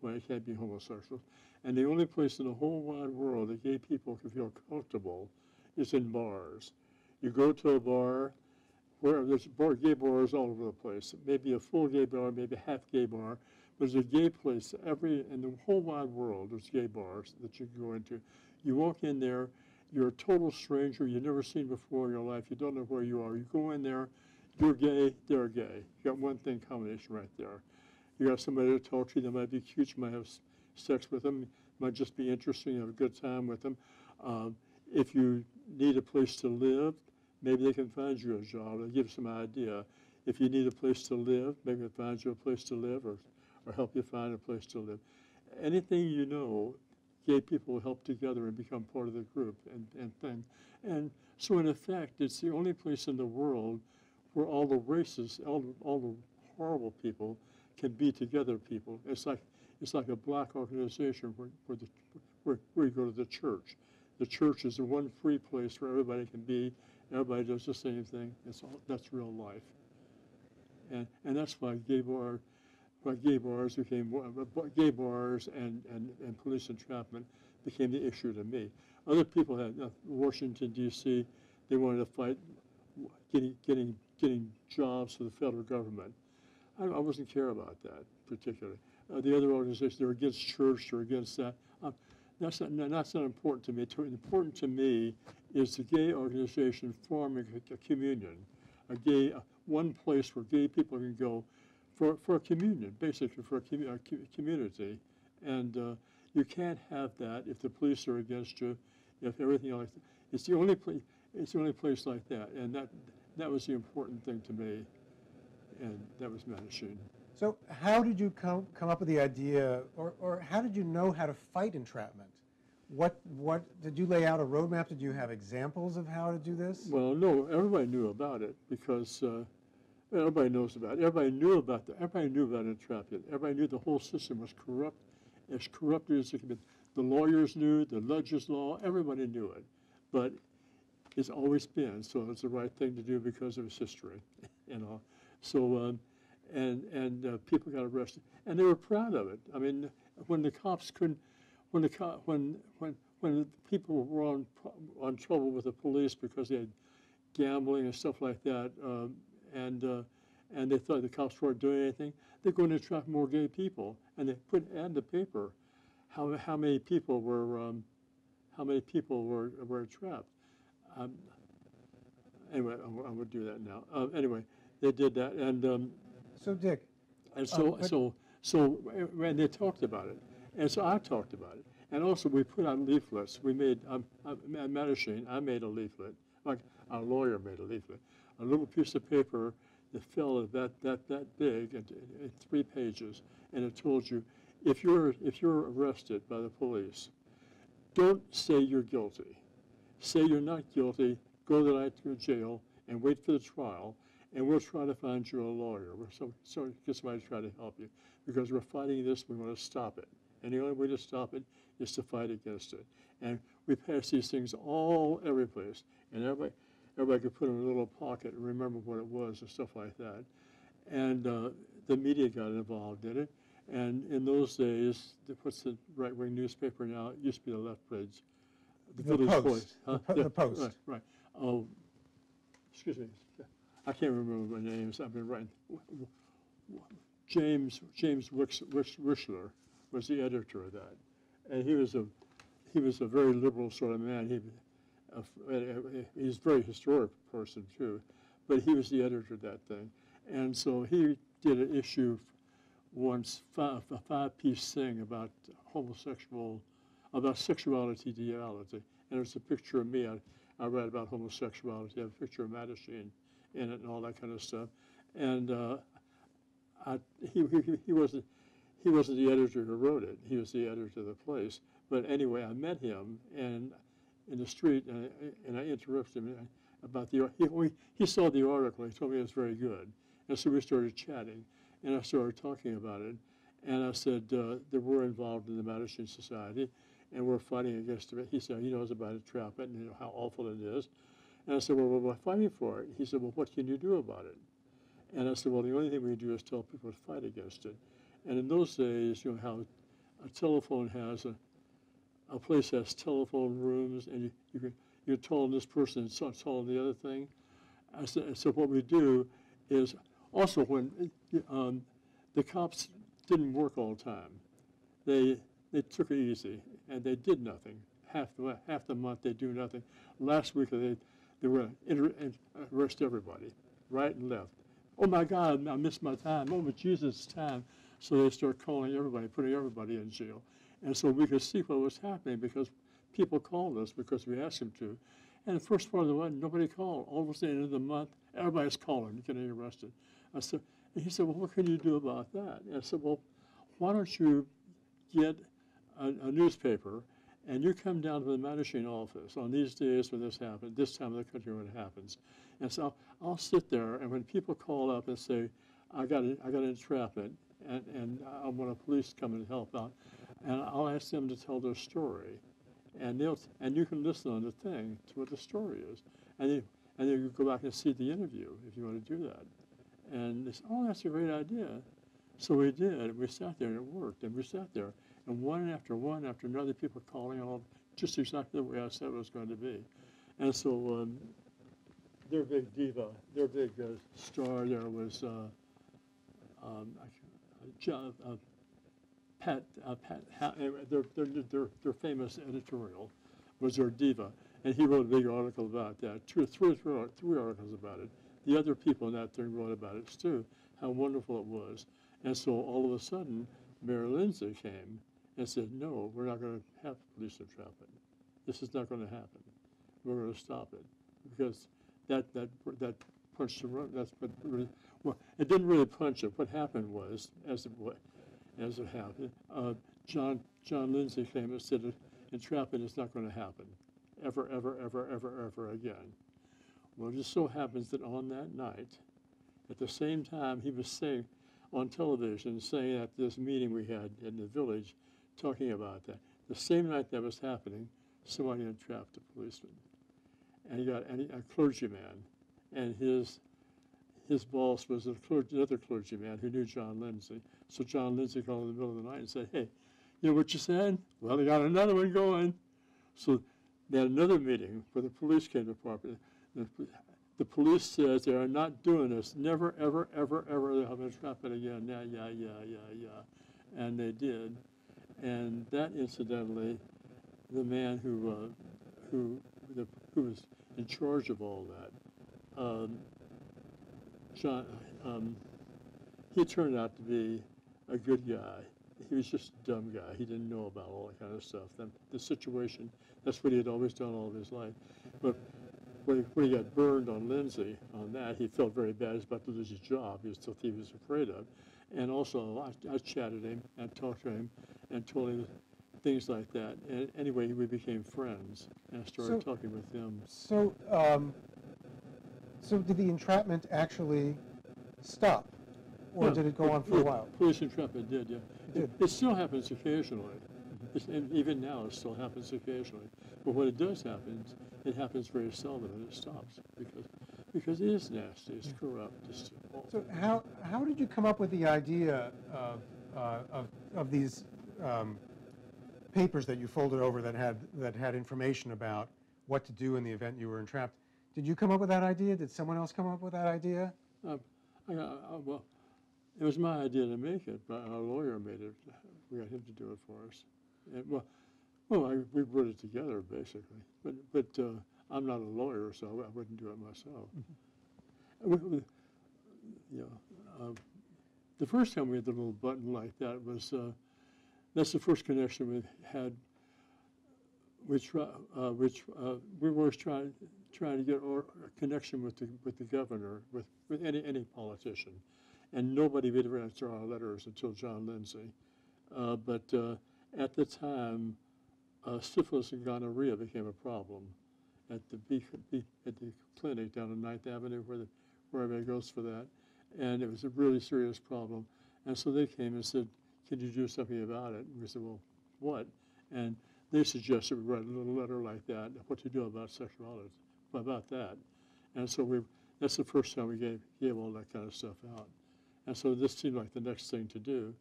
why you can't be homosexual. And the only place in the whole wide world that gay people can feel comfortable is in bars. You go to a bar where there's bar, gay bars all over the place. Maybe a full gay bar, maybe a half gay bar. But there's a gay place every in the whole wide world. There's gay bars that you can go into. You walk in there, you're a total stranger you've never seen before in your life. You don't know where you are. You go in there, you're gay, they're gay. You got one thing combination right there. You have somebody to talk to. They might be cute. You might have sex with them. Might just be interesting. You have a good time with them. Um, if you need a place to live, maybe they can find you a job. They'll give you some idea. If you need a place to live, maybe they'll find you a place to live or, or help you find a place to live. Anything you know, gay people will help together and become part of the group and, and thing. And so, in effect, it's the only place in the world where all the races, all, all the horrible people can be together, people. It's like it's like a black organization where where, the, where where you go to the church. The church is the one free place where everybody can be. Everybody does the same thing. It's all, that's real life, and and that's why gay bar, why gay bars became gay bars and and and police entrapment became the issue to me. Other people had uh, Washington D C They wanted to fight getting getting getting jobs for the federal government. I wasn't care about that particularly. Uh, the other organizations, they're against church, they're against that. Um, that's, not, no, that's not important to me. To, important to me is the gay organization forming a, a communion, a gay, uh, one place where gay people can go for, for a communion, basically for a, commu a community. And uh, you can't have that if the police are against you, if everything like that. It's the only, it's the only place like that. And that, that was the important thing to me. And that was Mattachine. So how did you come, come up with the idea, or, or how did you know how to fight entrapment? What, what, did you lay out a roadmap? Did you have examples of how to do this? Well, no, everybody knew about it because uh, everybody knows about it. Everybody knew about that. Everybody knew about entrapment. Everybody knew the whole system was corrupt, as corrupt as it could be. The lawyers knew, the judges law, everybody knew it. But it's always been, so it's the right thing to do because of its history, you know. So, um, and and uh, people got arrested, and they were proud of it. I mean, when the cops couldn't, when the co when when when people were on on trouble with the police because they had gambling and stuff like that, um, and uh, and they thought the cops weren't doing anything, they're going to attract more gay people, and they put an ad in the paper, how how many people were um, how many people were were trapped. Um, anyway, I, I would do that now. Uh, anyway, they did that, and um, so Dick, and so uh, so so when they talked about it, and so I talked about it, and also we put out leaflets. We made um, at Mattachine, I made a leaflet. Like our lawyer made a leaflet, a little piece of paper that fell that that that big, and, and three pages, and it told you if you're if you're arrested by the police, don't say you're guilty. Say you're not guilty, go the night to jail, and wait for the trial, and we'll try to find you a lawyer. We're so, so get somebody to try to help you, because we're fighting this, we want to stop it. And the only way to stop it is to fight against it. And we passed these things all, every place, and everybody, everybody could put it in a little pocket and remember what it was and stuff like that. And uh, the media got involved in it, and in those days, what's the right-wing newspaper now? It used to be the Left Page. The, the Village Post. Voice, huh? The, po yeah, the Post. Right, right. Oh, excuse me. I can't remember my names. I've been writing. James James Wix, Wix, Wixler was the editor of that, and he was a he was a very liberal sort of man. He uh, he's a very historic person too, but he was the editor of that thing, and so he did an issue once five, a five-piece thing about homosexual. about sexuality, duality, and there's a picture of me. I, I read about homosexuality. I have a picture of Mattachine in it and all that kind of stuff. And uh, I, he, he, he wasn't he wasn't the editor who wrote it. He was the editor of the place. But anyway, I met him and in the street, and I, and I interrupted him about the he, he saw the article. He told me it was very good, and so we started chatting, and I started talking about it, and I said uh, that we're involved in the Mattachine Society. And we're fighting against it. He said, he knows about entrapment and you know, how awful it is. And I said, well, we're fighting for it. He said, well, what can you do about it? And I said, well, the only thing we can do is tell people to fight against it. And in those days, you know, how a telephone has, a, a place has telephone rooms, and you, you can, you're telling this person and so, telling the other thing. I said, so what we do is, also when um, the cops didn't work all the time, they, they took it easy. And they did nothing. Half the half the month they do nothing. Last week they they were inter arrest everybody, right and left. Oh my God, I missed my time. Oh my Jesus, time. So they start calling everybody, putting everybody in jail. And so we could see what was happening because people called us because we asked them to. And the first part of the month, nobody called. Almost the end of the month, everybody's calling, getting arrested. I said, and he said, well, what can you do about that? And I said, well, why don't you get A, a newspaper, and you come down to the Mattachine office on these days when this happened, this time of the country when it happens. And so I'll, I'll sit there, and when people call up and say, I got a, I got an entrapment, and, and I want a police to come and help out, and I'll ask them to tell their story. And they'll, and you can listen on the thing to what the story is. And, they, and then you go back and see the interview if you want to do that. And they said, oh, that's a great idea. So we did. We sat there, and it worked, and we sat there. And one after one after another, people calling all just exactly the way I said it was going to be. And so um, their big diva, their big uh, star there was uh, um, John, uh, Pat, uh, Pat ha their, their, their, their famous editorial was their diva. And he wrote a big article about that, two, three, three, three articles about it. The other people in that thing wrote about it too, how wonderful it was. And so all of a sudden, Mayor Lindsay came and said, no, we're not going to have police entrapment. This is not going to happen. We're going to stop it because that that that punched the road. That's what really, well, it didn't really punch it. What happened was, as it as it happened, uh, John John Lindsay came and said, entrapment is not going to happen, ever, ever, ever, ever, ever again. Well, it just so happens that on that night, at the same time, he was saying on television, saying at this meeting we had in the village, talking about that. The same night that was happening, somebody entrapped a policeman. and he got a clergyman, and his his boss was a clergy, another clergyman who knew John Lindsay. So John Lindsay called in the middle of the night and said, "Hey, you know what you said? Well, they got another one going." So they had another meeting where the police came to the property. The police says they are not doing this. Never, ever, ever, ever. They'll have it happen again. Yeah, yeah, yeah, yeah, yeah. And they did. And that, incidentally, the man who uh, who the, who was in charge of all that, um, John, um, he turned out to be a good guy. He was just a dumb guy. He didn't know about all that kind of stuff. The, the situation, that's what he had always done all of his life. But when he, when he got burned on Lindsay, on that, he felt very bad. He was about to lose his job. He was still he was afraid of. And also, I, I chatted him and talked to him and told him things like that. And anyway, we became friends, and I started so, talking with him. So, um, so did the entrapment actually stop? Or yeah, did it go on for it, a while? Police entrapment did, yeah. It, did. It, it still happens occasionally. It's, and even now, it still happens occasionally. But when it does happen, it happens very seldom, and it stops because because it is nasty, it's corrupt. It's so how how did you come up with the idea of uh, of of these um, papers that you folded over that had that had information about what to do in the event you were entrapped? Did you come up with that idea? Did someone else come up with that idea? Uh, I, I, I, well. It was my idea to make it, but our lawyer made it. We got him to do it for us. And, well, well, I, we wrote it together, basically. But, but uh, I'm not a lawyer, so I wouldn't do it myself. Mm-hmm. we, we, you know, uh, the first time we had the little button like that was, uh, that's the first connection we had. We, try, uh, we, uh, we were always trying, trying to get a connection with the, with the governor, with, with any, any politician. And nobody would ever answer our letters until John Lindsay. Uh, but uh, at the time, uh, syphilis and gonorrhea became a problem at the B, B, at the clinic down on ninth Avenue, where the, where everybody goes for that. And it was a really serious problem. And so they came and said, "Can you do something about it?" And we said, "Well, what?" And they suggested we write a little letter like that, what to do about sexuality, about that. And so we, that's the first time we gave gave all that kind of stuff out. And so this seemed like the next thing to do.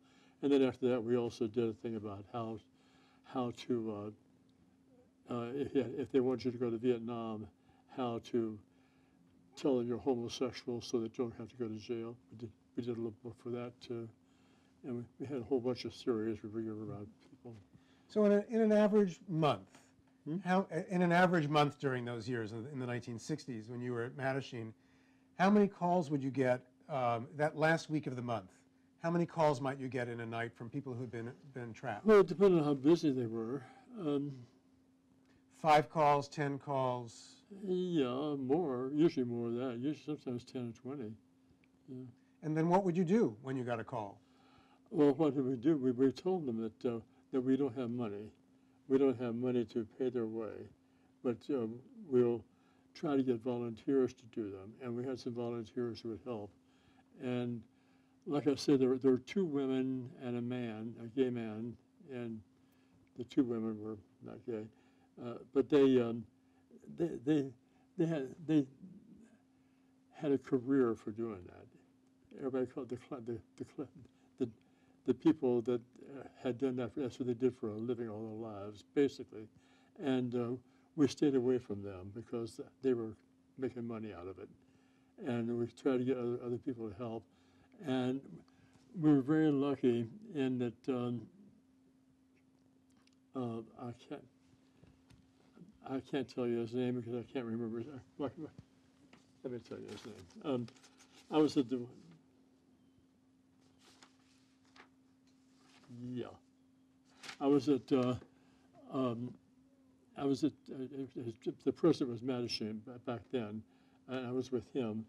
And then after that, we also did a thing about how how to, uh, uh, if, if they want you to go to Vietnam, how to tell them you're homosexual so that you don't have to go to jail. We did, we did a little book for that, too. And we, we had a whole bunch of series we bring around people. So in, a, in an average month, hmm? how in an average month during those years, in the nineteen sixties, when you were at Mattachine, how many calls would you get Um, that last week of the month? How many calls might you get in a night from people who've been been trapped? Well, it depended on how busy they were. Um, Five calls, ten calls? Yeah, more. Usually more than that. Usually sometimes ten or twenty. Yeah. And then what would you do when you got a call? Well, what did we do? We, we told them that uh, that we don't have money. We don't have money to pay their way, but uh, we'll try to get volunteers to do them. And we had some volunteers who would help. And like I said, there were, there were two women and a man, a gay man, and the two women were not gay. Uh, but they, um, they, they, they had, they had a career for doing that. Everybody called the the the the, the people that had done that. That's what they did for a living all their lives, basically. And uh, we stayed away from them because they were making money out of it. And we tried to get other, other people to help. And we were very lucky in that um, uh, I can't I can't tell you his name because I can't remember. Let me tell you his name. Um, I was at the yeah. I was at uh, um, I was at uh, the president was Mattachine back then. I was with him,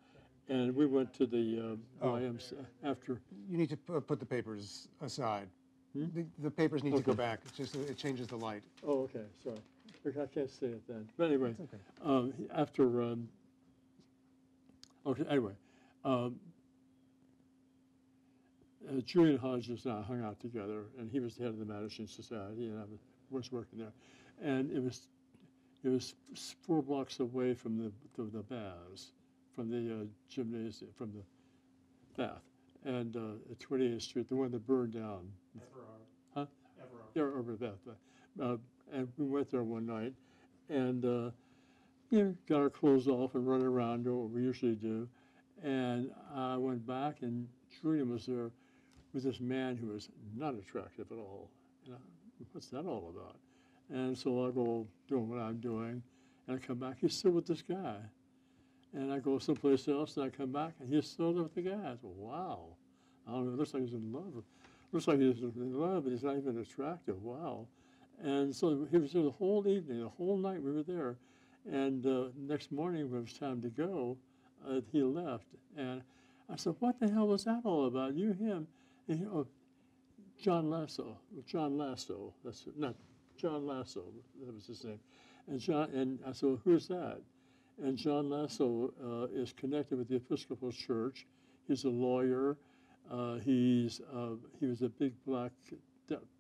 and we went to the uh, oh, Y M C A after. You need to put the papers aside. Hmm? The, the papers need okay. to go back. It's just it changes the light. Oh, okay. Sorry, I can't see it then. But anyway, okay. um, after. Um, okay. Anyway, um, uh, Julian Hodges and I hung out together, and he was the head of the Mattachine Society, and I was working there, and it was It was four blocks away from the the, the baths, from the uh, gymnasium, from the bath, and uh, at twenty-eighth Street, the one that burned down. Everard. Huh? Everard. Yeah, over that. Uh, and we went there one night, and uh, you know, got our clothes off and run around, do what we usually do. And I went back, and Julian was there with this man who was not attractive at all. And I, what's that all about? And so I go doing what I'm doing, and I come back, he's still with this guy. And I go someplace else, and I come back, and he's still with the guy. I said, wow. I don't know, it looks like he's in love. It looks like he's in love, but he's not even attractive, wow. And so he was there the whole evening, the whole night we were there. And uh, next morning, when it was time to go, uh, he left. And I said, what the hell was that all about? You, him, and, you know, John Lasso, John Lasso, that's not John Lasso, that was his name. And John, and I said, well, who's that? And John Lasso uh, is connected with the Episcopal Church. He's a lawyer. Uh, he's uh, he was a big black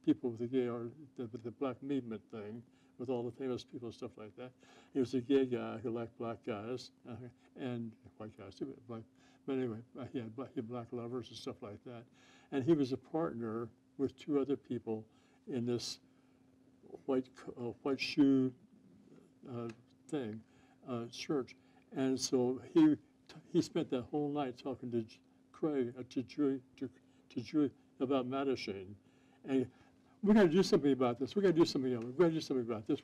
people with the gay art, the, the black movement thing, with all the famous people and stuff like that. He was a gay guy who liked black guys uh, and white guys too, black. But anyway, he had, black, he had black lovers and stuff like that. And he was a partner with two other people in this white uh, white shoe uh, thing, uh, church. And so he he spent that whole night talking to Craig uh, to Julie to, to Julie about Mattachine, and we're going to do something about this. We're going to do something else. We're going to do something about this.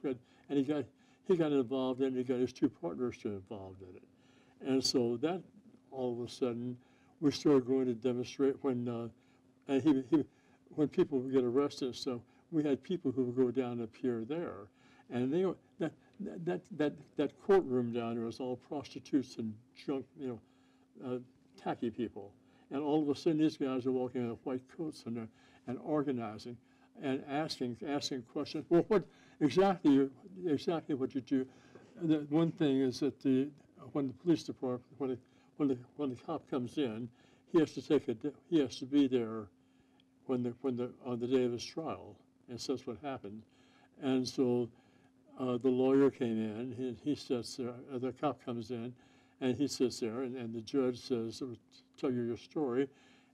And he got he got involved in it. He got his two partners to involved in it. And so that all of a sudden we started going to demonstrate when uh, and he, he when people would get arrested and stuff. We had people who would go down and appear there, and they that that that that courtroom down there was all prostitutes and junk, you know, uh, tacky people. And all of a sudden, these guys are walking in white coats and they're, and organizing, and asking asking questions. Well, what exactly exactly what you do? And the one thing is that the when the police department when the, when the when the cop comes in, he has to take a he has to be there when the when the on the day of his trial. And so that's what happened. And so uh, the lawyer came in, and he sits there, uh, the cop comes in, and he sits there, and, and the judge says, tell you your story.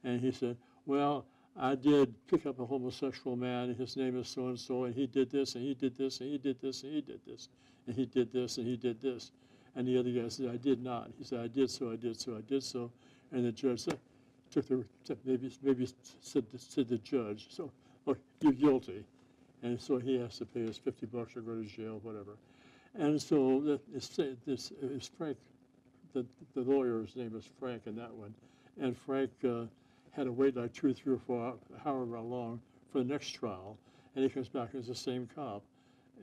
And he said, well, I did pick up a homosexual man, and his name is so-and-so, and he did this, and he did this, and he did this, and he did this, and he did this, and he did this. And the other guy said, I did not. He said, I did so, I did so, I did so. And the judge said, took the, maybe, maybe said, said the judge, so, oh, you're guilty, and so he has to pay us fifty bucks or go to jail, whatever. And so that is, this is Frank, the, the lawyer's name is Frank in that one, and Frank uh, had to wait like two, three, or four, however long for the next trial, and he comes back as the same cop,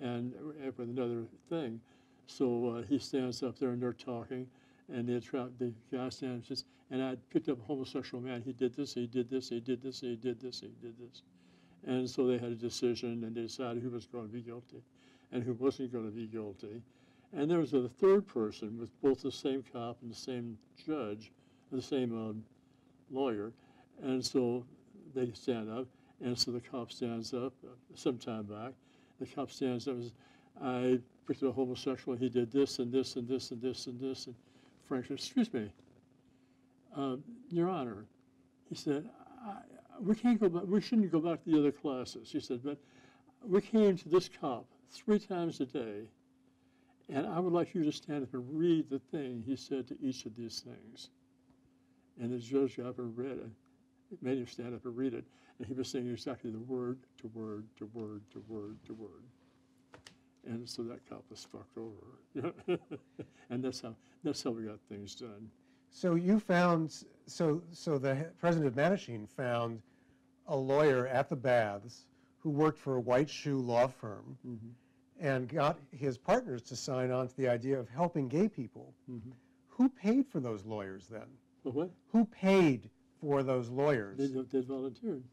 and, and with another thing. So uh, he stands up there and they're talking, and they tra the guy stands and says, and I picked up a homosexual man. He did this. He did this. He did this. He did this. He did this. And so they had a decision, and they decided who was going to be guilty and who wasn't going to be guilty. And there was a third person with both the same cop and the same judge, the same um, lawyer. And so they stand up, and so the cop stands up uh, some time back. The cop stands up and says, I picked up a homosexual, he did this and this and this and this and this. And Frank said, excuse me, uh, Your Honor, he said, I, we can't go back, we shouldn't go back to the other classes. He said, but we came to this cop three times a day, and I would like you to stand up and read the thing he said to each of these things. And the judge got up and read it. It made him stand up and read it. And he was saying exactly the word to word to word to word to word. And so that cop was fucked over. And that's how, that's how we got things done. So you found, so so the president of Mattachine found a lawyer at the baths who worked for a white shoe law firm, mm-hmm. and got his partners to sign on to the idea of helping gay people. Mm-hmm. Who paid for those lawyers then? The what? Who paid for those lawyers? They, they volunteered.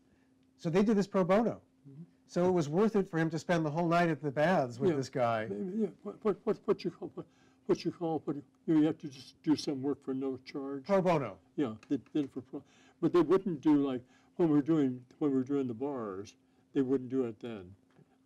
So they did this pro bono. Mm-hmm. So it was worth it for him to spend the whole night at the baths with yeah. this guy. Yeah. What, what, what, what you call what? What you call, what you have to just do some work for no charge. Pro bono. Yeah, they did it for pro, but they wouldn't do like when we were doing when we were doing the bars. They wouldn't do it then.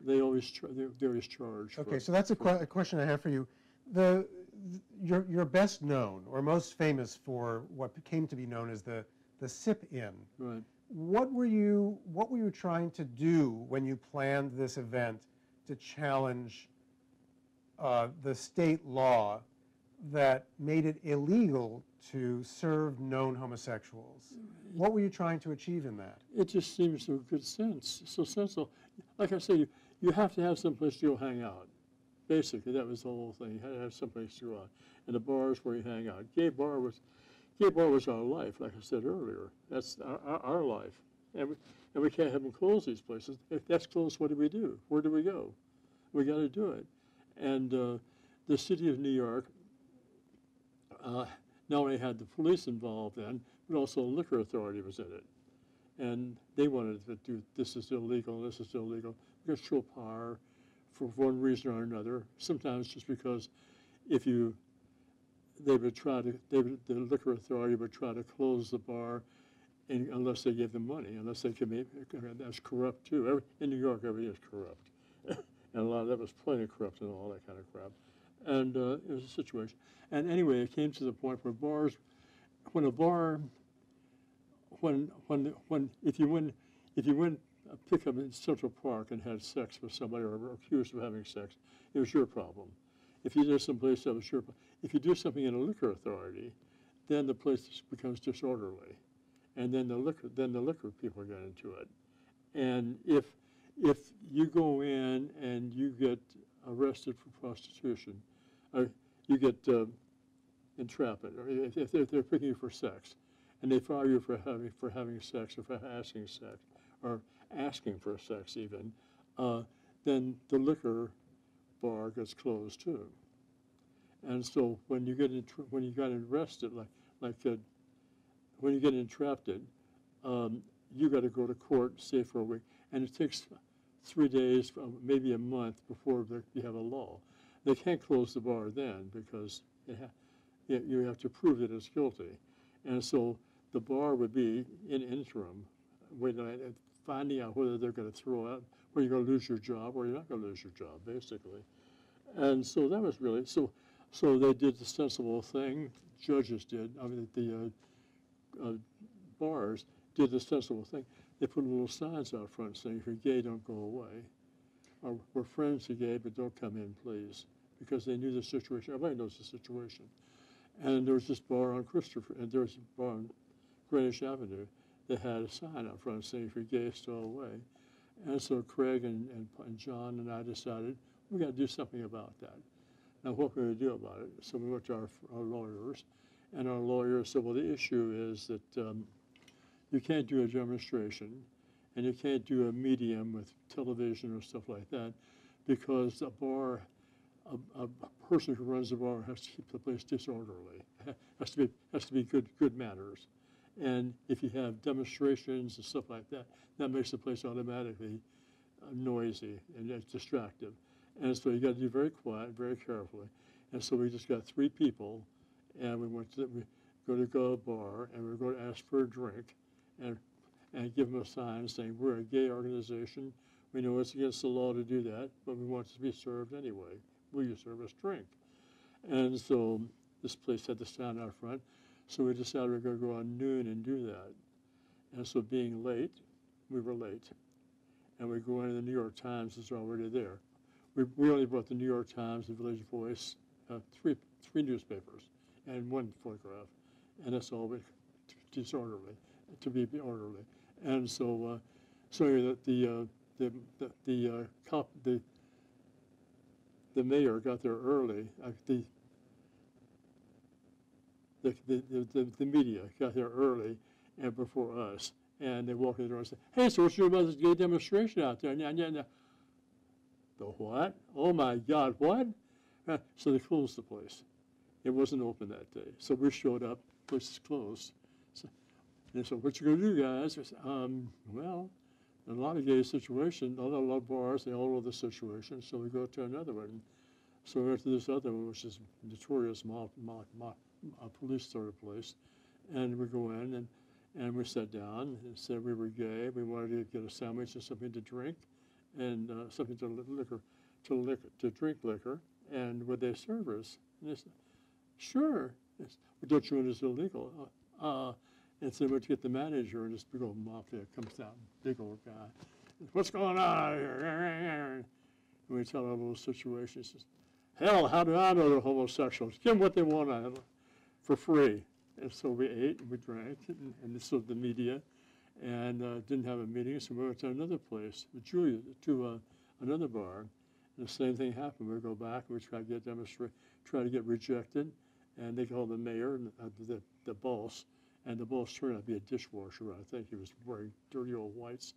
They always they, they always charge. Okay, for, so that's a, qu a question I have for you. The, the you're, you're best known or most famous for what came to be known as the the Sip Inn. Right. What were you what were you trying to do when you planned this event to challenge uh, the state law that made it illegal to serve known homosexuals? What were you trying to achieve in that? It just seems so good sense, so sensible. Like I said, you, you have to have some place to go hang out. Basically, that was the whole thing. You had to have some place to go out. And the bars where you hang out. Gay bar was, gay bar was our life, like I said earlier. That's our, our, our life. And we, and we can't have them close these places. If that's closed, what do we do? Where do we go? We got to do it. And uh, the city of New York, Uh, not only had the police involved then, but also the liquor authority was in it. And they wanted to do, this is illegal, this is illegal. We got show power for one reason or another, sometimes just because if you, they would try to, they would, the liquor authority would try to close the bar in, unless they gave them money, unless they could make, that's corrupt too. Every, in New York, everything is corrupt. And a lot of that was plenty corrupt and all that kind of crap. And uh, it was a situation. And anyway, it came to the point where bars, when a bar, when when when if you went if you went uh, pick up in Central Park and had sex with somebody or were accused of having sex, it was your problem. If you did someplace that was your problem. If you do something in a liquor authority, then the place becomes disorderly, and then the liquor then the liquor people get into it. And if if you go in and you get arrested for prostitution, or you get uh, entrapment, or if, if, they're, if they're picking you for sex, and they fire you for having for having sex, or for asking sex, or asking for sex even, uh, then the liquor bar gets closed too. And so when you get when you got arrested, like like uh, when you get entrapped, um, you got to go to court, stay for a week, and it takes three days, maybe a month before you have a law. They can't close the bar then because it ha it, you have to prove that it's guilty. And so the bar would be in interim, waiting, finding out whether they're going to throw out, whether you're going to lose your job or you're not going to lose your job, basically. And so that was really, so So they did the sensible thing, judges did, I mean the uh, uh, bars did the sensible thing. They put little signs out front saying, if you're gay, don't go away. Or, we're friends to gay, but don't come in, please. Because they knew the situation. Everybody knows the situation. And there was this bar on Christopher, and there was a bar on Greenwich Avenue that had a sign out front saying, if you're gay, stow away. And so Craig and, and, and John and I decided, we got to do something about that. Now, what were we going to do about it? So we went to our, our lawyers, and our lawyers said, well, the issue is that um, you can't do a demonstration, and you can't do a medium with television or stuff like that, because a bar, a, a person who runs the bar has to keep the place disorderly. has to be has to be good good manners, and if you have demonstrations and stuff like that, that makes the place automatically uh, noisy and it's distractive, and so you got to be very quiet, very carefully. And so we just got three people, and we went to the, we go to go to a bar, and we we're going to ask for a drink. And, and give them a sign saying, we're a gay organization. We know it's against the law to do that, but we want to be served anyway. Will you serve us drink? And so this place had the sign out front, so we decided we were going to go on noon and do that. And so being late, we were late. And we go into the New York Times, it's already there. We, we only brought the New York Times, the Village Voice, uh, three, three newspapers, and one photograph. And that's all we, disorderly. To be orderly, and so uh, so that the, uh, the the the uh, cop the the mayor got there early. Uh, the, the, the the the media got there early and before us, and they walked in the door and said, "Hey, so what's your mother's gay demonstration out there?" Yeah, yeah, yeah. The what? Oh my God, what? Uh, so they closed the place. It wasn't open that day, so we showed up. Place is closed. So, And so what you gonna do, guys? Um, well, in a lot of gay situations, a lot of bars, they all know the situation, so we go to another one. So we went to this other one, which is notorious mob, mob, mob, a police sort of place, and we go in and, and we sat down and said we were gay, we wanted to get a sandwich and something to drink, and uh, something to liquor, to liquor, to drink liquor, and with their servers. And they said, sure, it's, don't you understand it's illegal? Uh, uh, and so they went to get the manager, and this big old mafia comes out, big old guy. What's going on here? And we tell our little situation. He says, hell, how do I know the homosexuals? Give them what they want out of them for free. And so we ate and we drank, and, and this was the media, and uh, didn't have a meeting, so we went to another place, Julia, to uh, another bar, and the same thing happened. We go back, and we try to get demonstrate, try to get rejected, and they called the mayor, and uh, the, the boss, and the boss turned out to be a dishwasher. I think he was wearing dirty old whites,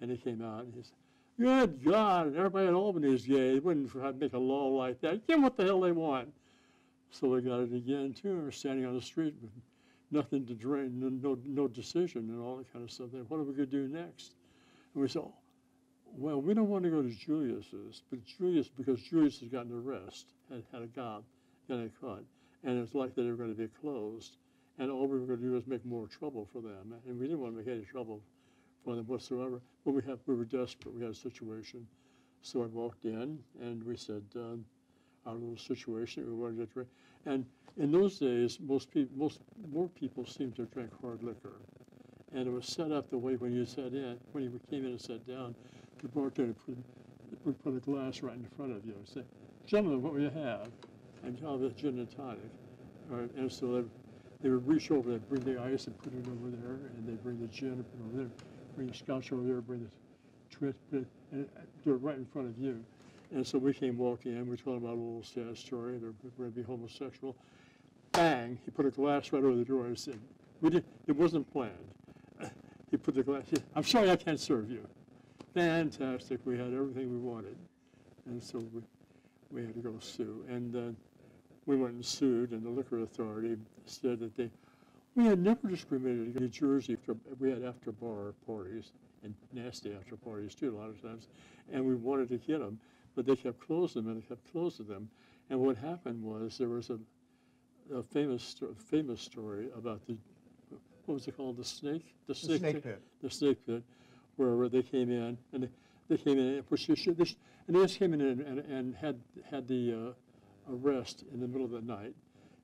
and he came out, and he said, good God, everybody in Albany is gay. They wouldn't try to make a law like that. Give them what the hell they want. So they got it again, too. We're standing on the street with nothing to drink, no, no, no decision, and all that kind of stuff. What are we going to do next? And we said, oh, well, we don't want to go to Julius's, but Julius, because Julius has gotten an arrest, had, had a gob, got caught, and it's likely they were going to be closed. And all we were going to do was make more trouble for them. And we didn't want to make any trouble for them whatsoever. But we, have, we were desperate. We had a situation. So I walked in, and we said, um, our little situation, we wanted to drink. And in those days, most people, most more people seemed to drink hard liquor. And it was set up the way when you sat in, when you came in and sat down, the bartender would put a glass right in front of you and say, gentlemen, what will you have? And you have a gin and tonic. All right, and so they, they would reach over, they'd bring the ice and put it over there, and they'd bring the gin and put it over there, bring the scotch over there, bring the twist, and do it right in front of you. And so we came walking in, we told him about a little sad story, they're going to be homosexual. Bang, he put a glass right over the door and said, we did, it wasn't planned. He put the glass, he, I'm sorry I can't serve you. Fantastic, we had everything we wanted. And so we, we had to go sue. And uh, we went and sued, and the liquor authority said that they, we had never discriminated against New Jersey. After, we had after bar parties, and nasty after parties too a lot of times, and we wanted to get them. But they kept closing them, and they kept closing them. And what happened was there was a, a famous, famous story about the, what was it called, the snake? The, the snake, snake pit. The snake pit, where they came in, and they, they came in, which they should, they should, and they just came in and, and, and had, had the uh, arrest in the middle of the night.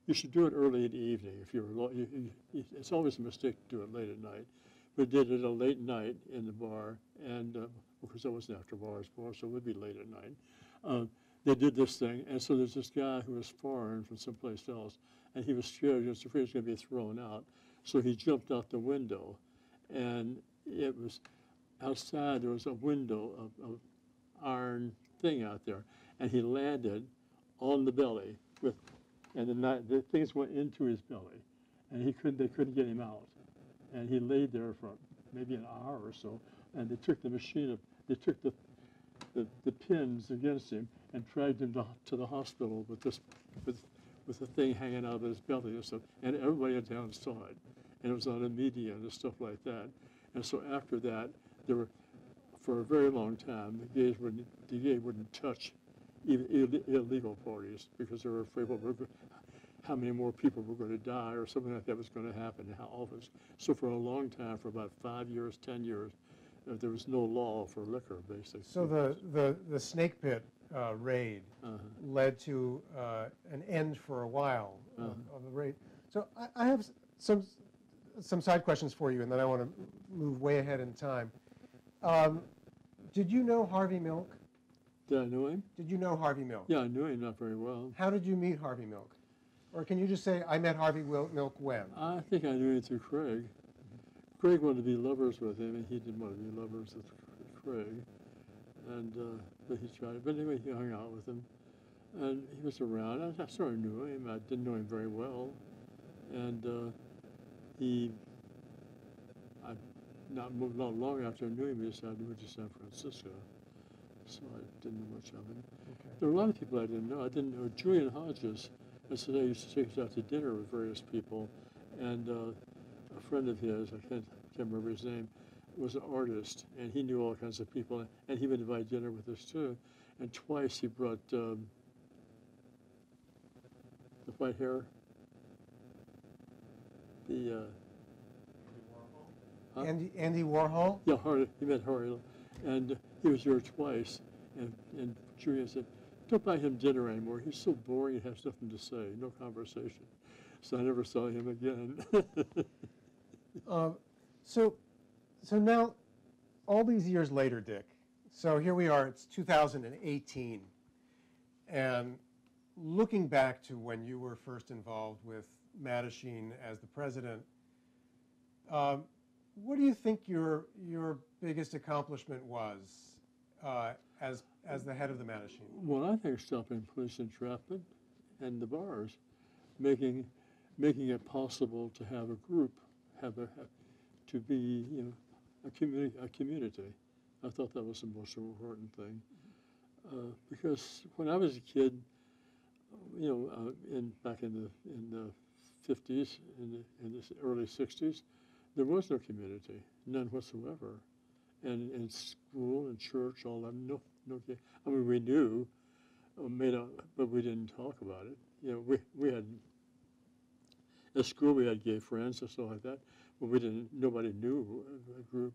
You should do it early in the evening. If you're, you, you, it's always a mistake to do it late at night. We did it a late night in the bar, and uh, because that wasn't after bars before, so it would be late at night. Um, they did this thing, and so there's this guy who was foreign from someplace else, and he was scared, he was afraid he was going to be thrown out, so he jumped out the window, and it was outside. There was a window of, of iron thing out there, and he landed on the belly, with, and the, night, the things went into his belly, and he couldn't. They couldn't get him out. And he laid there for maybe an hour or so, and they took the machine, of, they took the, the the pins against him and dragged him to, to the hospital with this, with, with the thing hanging out of his belly and stuff. And everybody in town saw it, and it was on the media and stuff like that. And so after that, there were, for a very long time, the gays wouldn't, the gay wouldn't touch even Ill, illegal parties because they were afraid what we're going to, how many more people were going to die or something like that was going to happen, how often. So for a long time, for about five years, ten years, uh, there was no law for liquor, basically. So the, the, the Snake Pit uh, raid uh-huh. led to uh, an end for a while uh-huh. of, of the raid. So I, I have some, some side questions for you, and then I want to move way ahead in time. Um, did you know Harvey Milk? Did I know him? Did you know Harvey Milk? Yeah, I knew him not very well. How did you meet Harvey Milk? Or can you just say, I met Harvey Milk when? I think I knew him through Craig. Craig wanted to be lovers with him, and he didn't want to be lovers with Craig. And uh, but he tried. But anyway, he hung out with him. And he was around. I, I sort of knew him. I didn't know him very well. And uh, he, I, not, not long after I knew him, he decided to move to San Francisco. So I didn't know much of him. Okay. There were a lot of people I didn't know. I didn't know Julian Hodges. And so I used to take us out to dinner with various people, and uh, a friend of his, I can't, can't remember his name, was an artist, and he knew all kinds of people, and he would invite dinner with us too. And twice he brought um, the white hair, the uh, Andy Warhol. Huh? Andy, Andy Warhol. Yeah, Harvey, he met Harvey, and here's your place. And, and Julian said, don't buy him dinner anymore. He's so boring, he has nothing to say, no conversation. So I never saw him again. um, so, so now, all these years later, Dick, so here we are, it's two thousand eighteen. And looking back to when you were first involved with Mattachine as the president, um, what do you think your, your biggest accomplishment was uh, as, as the head of the Mattachine? Well, I think stopping police entrapment and the bars, making, making it possible to have a group, have a, to be, you know, a, communi a community. I thought that was the most important thing. Uh, because when I was a kid, you know, uh, in, back in the, in the fifties, in the, in the early sixties, there was no community, none whatsoever. And in school and church, all that, no, no, I mean, we knew, uh, made a, but we didn't talk about it. You know, we, we had, at school we had gay friends and stuff like that, but we didn't, nobody knew a group.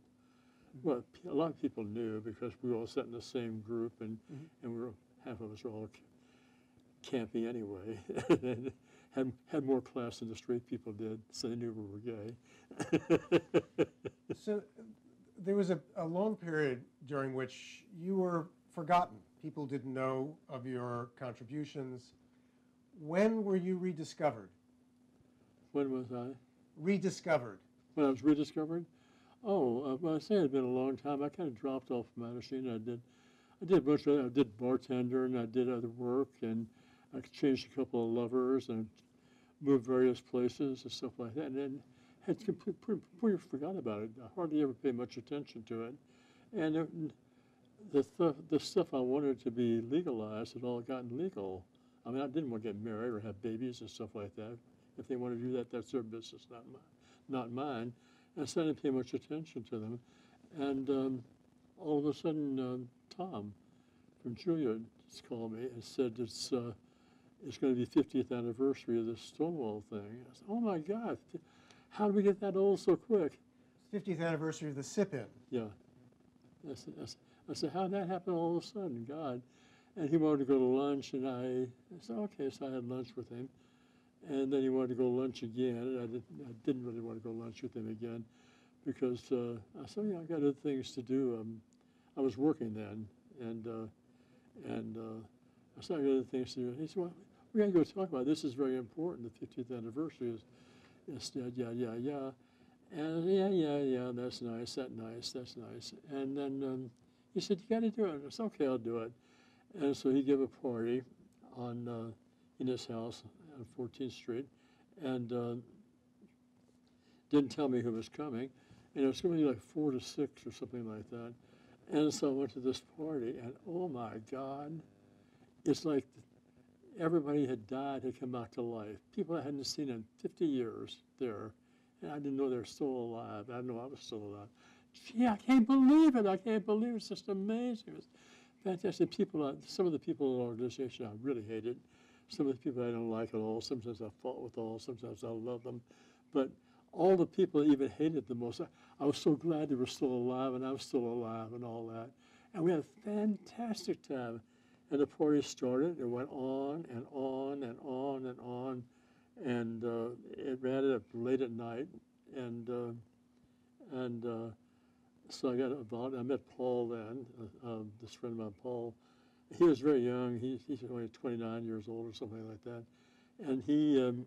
Well, a lot of people knew because we all sat in the same group, and, mm-hmm. and we were, half of us were all campy anyway, and had, had more class than the straight people did, so they knew we were gay. So there was a, a long period during which you were forgotten. People didn't know of your contributions. When were you rediscovered? When was I? Rediscovered. When I was rediscovered? Oh, uh, well, I say it had been a long time. I kind of dropped off Mattachine. I did, I did a bunch of, I did bartender and I did other work, and I changed a couple of lovers and moved various places and stuff like that. And then had completely pretty forgot about it. I hardly ever paid much attention to it. And it, the th the stuff I wanted to be legalized had all gotten legal. I mean, I didn't want to get married or have babies and stuff like that. If they want to do that, that's their business, not my, not mine. I started to pay much attention to them, and um, all of a sudden, um, Tom from Julian just called me and said, it's, uh, it's going to be fiftieth anniversary of this Stonewall thing. I said, oh my God, how did we get that old so quick? fiftieth anniversary of the sip-in. Yeah. I said, I said, I said, how did that happen all of a sudden, God? And he wanted to go to lunch, and I, I said, okay, so I had lunch with him. And then he wanted to go lunch again, and I didn't, I didn't really want to go lunch with him again because uh, I said, yeah, I've got other things to do. Um, I was working then, and uh, and uh, I said, I've got other things to do. And he said, well, we got to go talk about it. This is very important. The fiftieth anniversary is, is yeah, yeah, yeah. And yeah, yeah, yeah, that's nice, that's nice, that's nice. And then um, he said, you got to do it. And I said, okay, I'll do it. And so he gave a party on uh, in his house on fourteenth Street, and uh, didn't tell me who was coming. And it was going to be like four to six or something like that. And so I went to this party, and oh my God, it's like everybody had died, had come back to life. People I hadn't seen in fifty years there, and I didn't know they were still alive. I didn't know I was still alive. Gee, I can't believe it. I can't believe it. It's just amazing. It's fantastic. People, some of the people in the organization I really hated. Some of the people I don't like at all. Sometimes I fought with all. Sometimes I love them. But all the people I even hated the most, I, I was so glad they were still alive, and I was still alive and all that. And we had a fantastic time. And the party started. It went on and on and on and on. And uh, it ran up late at night. And uh, and uh, so I got involved. I met Paul then, uh, uh, this friend of mine, Paul. He was very young. He, he's only twenty-nine years old or something like that. And he um,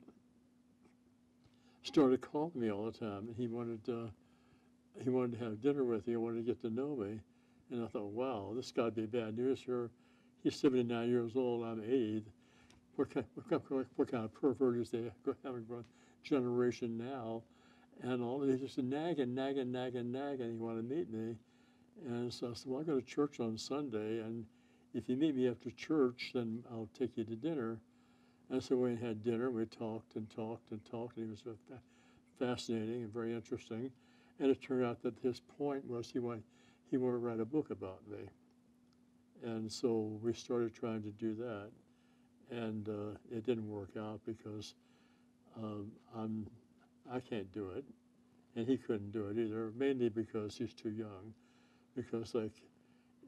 started calling me all the time. And he wanted, uh, he wanted to have dinner with me. He wanted to get to know me. And I thought, wow, this has got to be bad news here. He's seventy-nine years old. I'm eighty. What kind, what kind, what kind of pervert is they having a generation now? And all he just nagging, nagging, nagging, nagging. He wanted to meet me. And so I said, well, I go to church on Sunday, and if you meet me after church, then I'll take you to dinner. And so we had dinner. We talked and talked and talked. And he was fascinating and very interesting. And it turned out that his point was he wanted, he wanted to write a book about me. And so we started trying to do that. And uh, it didn't work out because um, I'm, I can't do it. And he couldn't do it either, mainly because he's too young. because like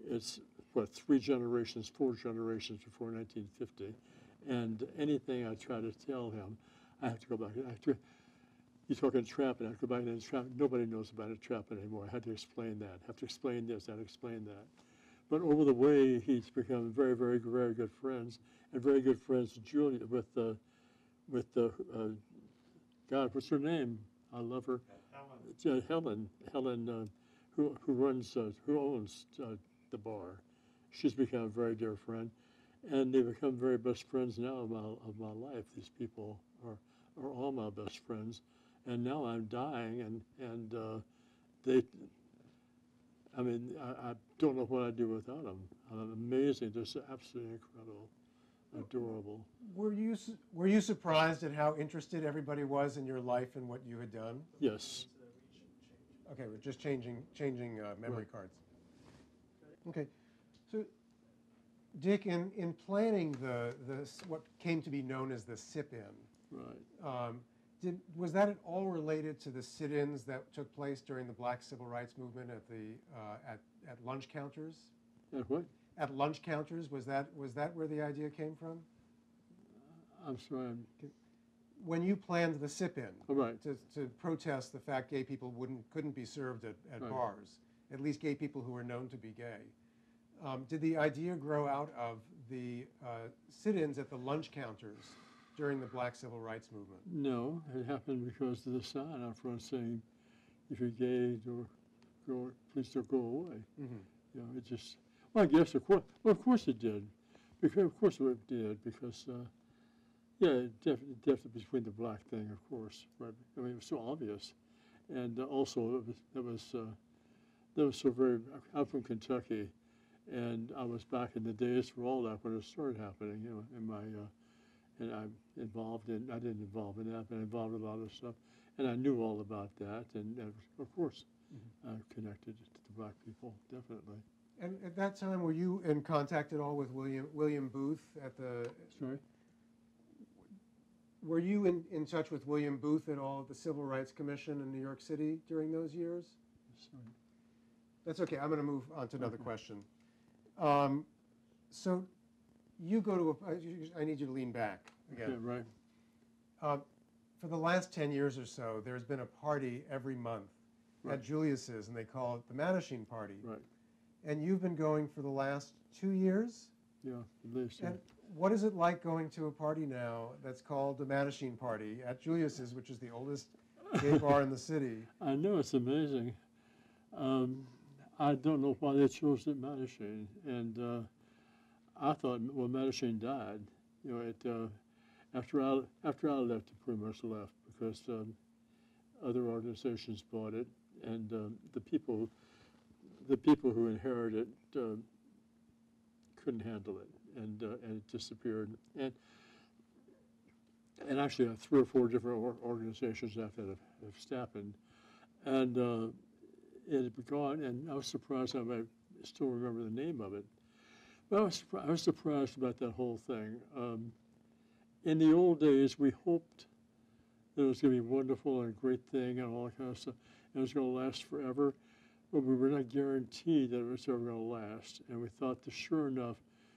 it's what three generations, four generations before nineteen fifty, and anything I try to tell him, I have to go back. I have to, you're talking trapping, I have to go back and trapping. Nobody knows about a trapping anymore. I had to explain that. I have to explain this. I had to explain that. But over the way, he's become very, very, very good friends, and very good friends with Julia, with the, uh, with the, uh, uh, God, what's her name? I love her. Helen. Uh, Helen, Helen uh, who, who runs, uh, who owns uh, the bar. She's become a very dear friend. And they've become very best friends now of my, of my life. These people are, are all my best friends. And now I'm dying, and, and uh, they, I mean, I, I don't know what I'd do without them. I'm amazing, just absolutely incredible. Adorable. Were you su were you surprised at how interested everybody was in your life and what you had done? Yes. Okay, we're just changing changing uh, memory right. cards. Okay, so Dick, in in planning the the what came to be known as the sit-in, right? Um, did was that at all related to the sit-ins that took place during the Black Civil Rights Movement at the uh, at at lunch counters? At what? At lunch counters, was that was that where the idea came from? I'm sorry. I'm when you planned the sip-in oh, right. to, to protest the fact gay people wouldn't couldn't be served at, at right. bars, at least gay people who were known to be gay, um, did the idea grow out of the uh, sit-ins at the lunch counters during the Black Civil Rights Movement? No, it happened because of the sign out front saying, "If you're gay, don't go, please don't go away." Mm-hmm. You know, it just. I guess, of course, well, of course it did, because of course it did, because, uh, yeah, it definitely def between the black thing, of course, right? I mean, it was so obvious, and uh, also it was, it was, uh, that was so very. I'm from Kentucky, and I was back in the days for all that when it started happening, you know, in my, uh, and I'm involved in. I didn't involve in that, but I involved in a lot of stuff, and I knew all about that, and uh, of course, mm-hmm. I connected to the black people, definitely. And at that time, were you in contact at all with William William Booth at the? Sorry. Were you in, in touch with William Booth at all at the Civil Rights Commission in New York City during those years? Sorry. That's okay. I'm going to move on to another okay. question. Um, so, you go to a. I need you to lean back again. Okay, right. Uh, for the last ten years or so, there's been a party every month right. at Julius's, and they call it the Mattachine Party. Right. And you've been going for the last two years? Yeah, at least. And what is it like going to a party now that's called the Mattachine Party at Julius's, which is the oldest gay bar in the city? I know, it's amazing. Um, I don't know why they chose it Mattachine. And uh, I thought, well, Mattachine died. You know, it, uh, after, I, after I left, it pretty much left because um, other organizations bought it, and um, the people the people who inherited it uh, couldn't handle it, and uh, and it disappeared. And and actually, uh, three or four different or organizations after that have, have happened, and uh, it had gone. And I was surprised. I might still remember the name of it, but I was I was surprised about that whole thing. Um, in the old days, we hoped that it was going to be wonderful and a great thing, and all that kind of stuff, and it was going to last forever. But we were not guaranteed that it was ever going to last. And we thought that sure enough,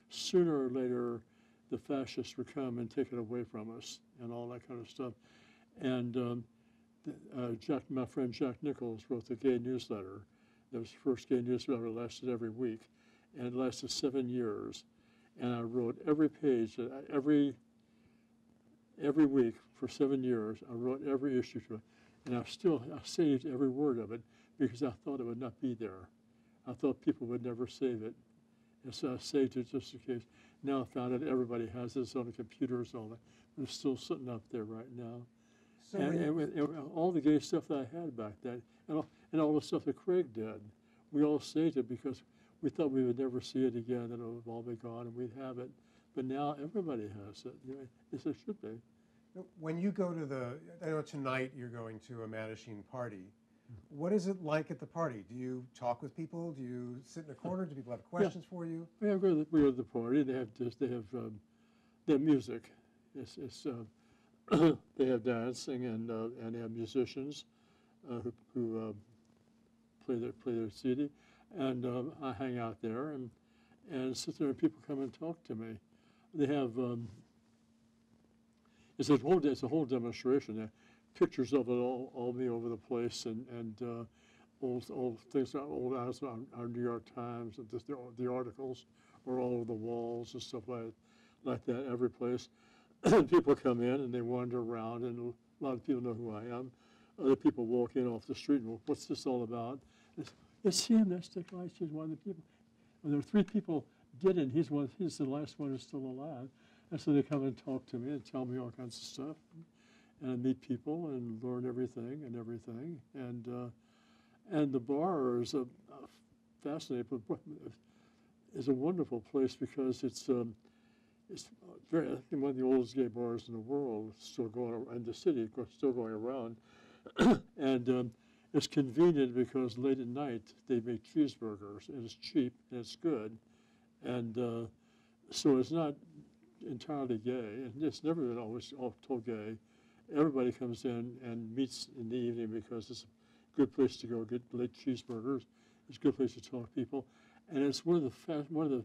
sooner or later, the fascists would come and take it away from us and all that kind of stuff. And um, the, uh, Jack, my friend Jack Nichols wrote the gay newsletter. That was the first gay newsletter. It lasted every week. And it lasted seven years. And I wrote every page, every, every week for seven years. I wrote every issue to it. And I still I saved every word of it, because I thought it would not be there. I thought people would never save it. And so I saved it just in case. Now I found out everybody has this on the computers and all that. But it's still sitting up there right now. So and, and, with, and all the gay stuff that I had back then, and all, and all the stuff that Craig did, we all saved it because we thought we would never see it again, and it would all be gone, and we'd have it. But now everybody has it, you know, as it should be. When you go to the, I know tonight you're going to a Mattachine party. What is it like at the party? Do you talk with people? Do you sit in a corner? Do people have questions yeah. for you? Yeah, we go to the party. They have just, they have um, their music. It's, it's uh, they have dancing, and uh, and they have musicians uh, who, who uh, play their play their C D. and um, I hang out there and and sit there, and people come and talk to me. They have um, it's a whole it's a whole demonstration. They have pictures of it all all me over the place, and and uh, old old things, old items on our New York Times, and just the, the articles are all over the walls and stuff like like that every place. People come in and they wander around, and a lot of people know who I am. Other people walk in off the street and go, "What's this all about?" It's, it's him, that's Dick Leitsch, he's one of the people. And there were three people did it, he's, one, he's the last one who's still alive. And so they come and talk to me and tell me all kinds of stuff. And I meet people and learn everything and everything. And uh, and the bar is a, a fascinating, but it's a wonderful place because it's, um, it's very, I think one of the oldest gay bars in the world, still going around, in the city, of course, still going around. And um, it's convenient because late at night they make cheeseburgers, and it's cheap and it's good, and uh, so it's not entirely gay, and it's never been always all gay. Everybody comes in and meets in the evening because it's a good place to go get late cheeseburgers. It's a good place to talk to people, and it's one of the fa one of the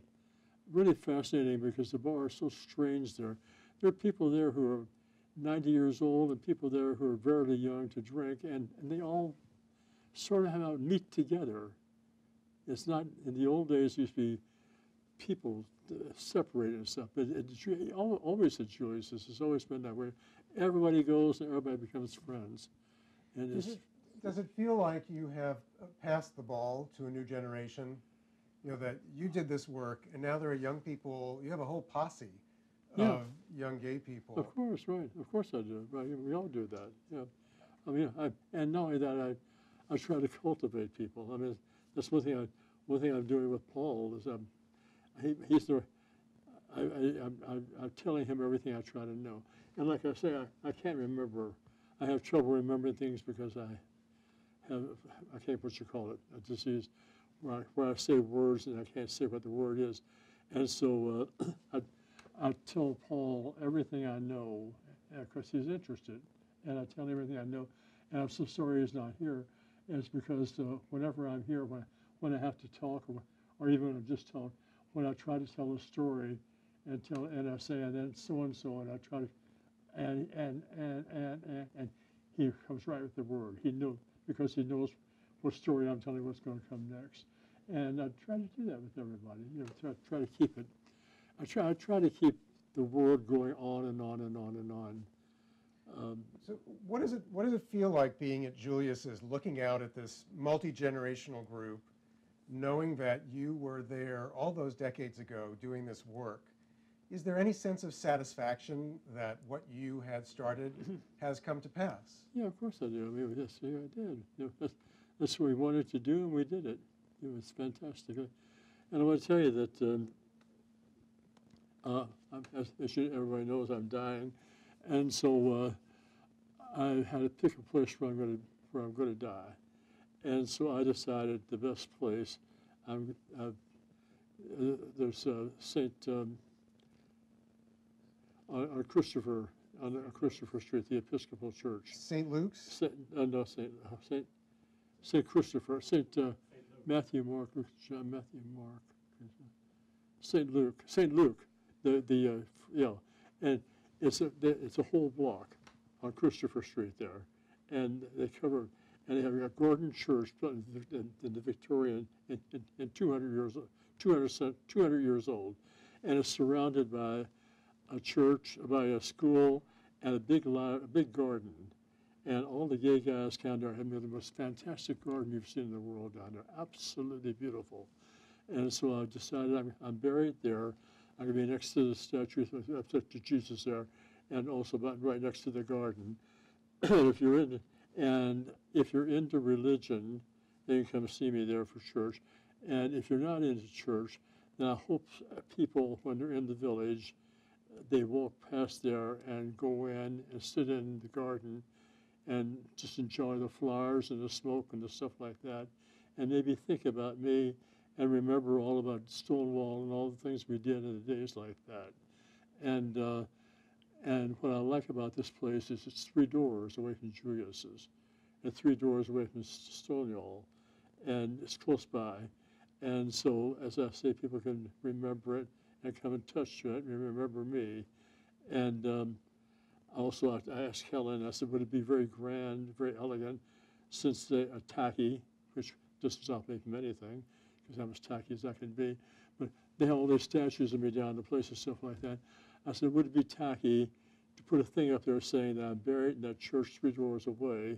really fascinating because the bar is so strange there. There are people there who are ninety years old and people there who are very young to drink, and, and they all sort of have out meet together. It's not, in the old days, it used to be people separated and stuff, but it, it, always at Julius's, it's always been that way. Everybody goes and everybody becomes friends. And does, it's, it, does it feel like you have passed the ball to a new generation? You know, that you did this work, and now there are young people, you have a whole posse. Yeah. Of young gay people. Of course, right. Of course I do. Right. We all do that. Yeah. I mean, I, and not only that, I, I try to cultivate people. I mean, that's one thing. I, one thing I'm doing with Paul is I'm, he, he's the, I, I, I'm, I'm telling him everything I try to know. And like I say, I, I can't remember. I have trouble remembering things because I have, I can't what you call it, a disease, where I, where I say words and I can't say what the word is, and so uh, I. I tell Paul everything I know because he's interested, and I tell him everything I know. And I'm so sorry he's not here. And it's because uh, whenever I'm here, when I, when I have to talk, or, or even when I just talk, when I try to tell a story, and tell, and I say, and then so and so, and I try to, and and and and and, and he comes right with the word. He knows because he knows what story I'm telling, what's going to come next. And I try to do that with everybody. You know, try, try to keep it. I try, I try to keep the word going on and on and on and on. Um, so what, is it, what does it feel like being at Julius's, looking out at this multi-generational group, knowing that you were there all those decades ago doing this work? Is there any sense of satisfaction that what you had started has come to pass? Yeah, of course I do. I mean, yes, yeah, I did. You know, that's, that's what we wanted to do, and we did it. It was fantastic. And I want to tell you that um, Uh, as, as you, everybody knows, I'm dying, and so uh, I had to pick a place where I'm going to where I'm going to die, and so I decided the best place. I'm, uh, there's uh, Saint Um, on, on Christopher on Christopher Street, the Episcopal Church. Saint Luke's. Saint, uh, no, Saint uh, Saint Saint Christopher. Saint uh, Matthew Mark. Luke, John Matthew Mark. Saint Luke. Saint Luke. The the uh, yeah, and it's a it's a whole block on Christopher Street there, and they cover and they have a Gordon Church in the, in the Victorian in, in, in two hundred years old, and it's surrounded by a church, by a school, and a big li a big garden, and all the gay guys down there have made the most fantastic garden you've seen in the world down there, absolutely beautiful, and so I decided I'm, I'm buried there. I'm going to be next to the statue of Jesus there, and also about right next to the garden. if you're in, and if you're into religion, then you come see me there for church. And if you're not into church, then I hope people, when they're in the village, they walk past there and go in and sit in the garden and just enjoy the flowers and the smoke and the stuff like that, and maybe think about me and remember all about Stonewall and all the things we did in the days like that. And uh, and what I like about this place is it's three doors away from Julius's and three doors away from Stonewall, and it's close by. And so, as I say, people can remember it and come and touch to it and remember me. And um, also, I asked Helen, I said, would it be very grand, very elegant, since they are tacky, which does not make them anything, because I'm as tacky as I can be, but they have all their statues of me down the place and stuff like that. I said, would it be tacky to put a thing up there saying that I'm buried in that church three doors away,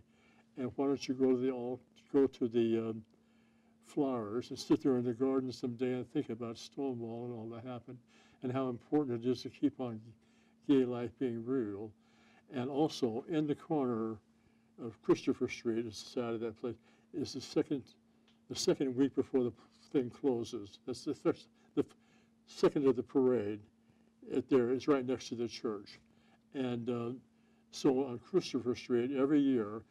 and why don't you go to the, all, go to the um, flowers and sit there in the garden someday and think about Stonewall and all that happened, and how important it is to keep on gay life being real. And also, in the corner of Christopher Street, it's the side of that place, is the second, the second week before the thing closes. That's the first, the second of the parade. It, there is right next to the church. And uh, so on Christopher Street, every year,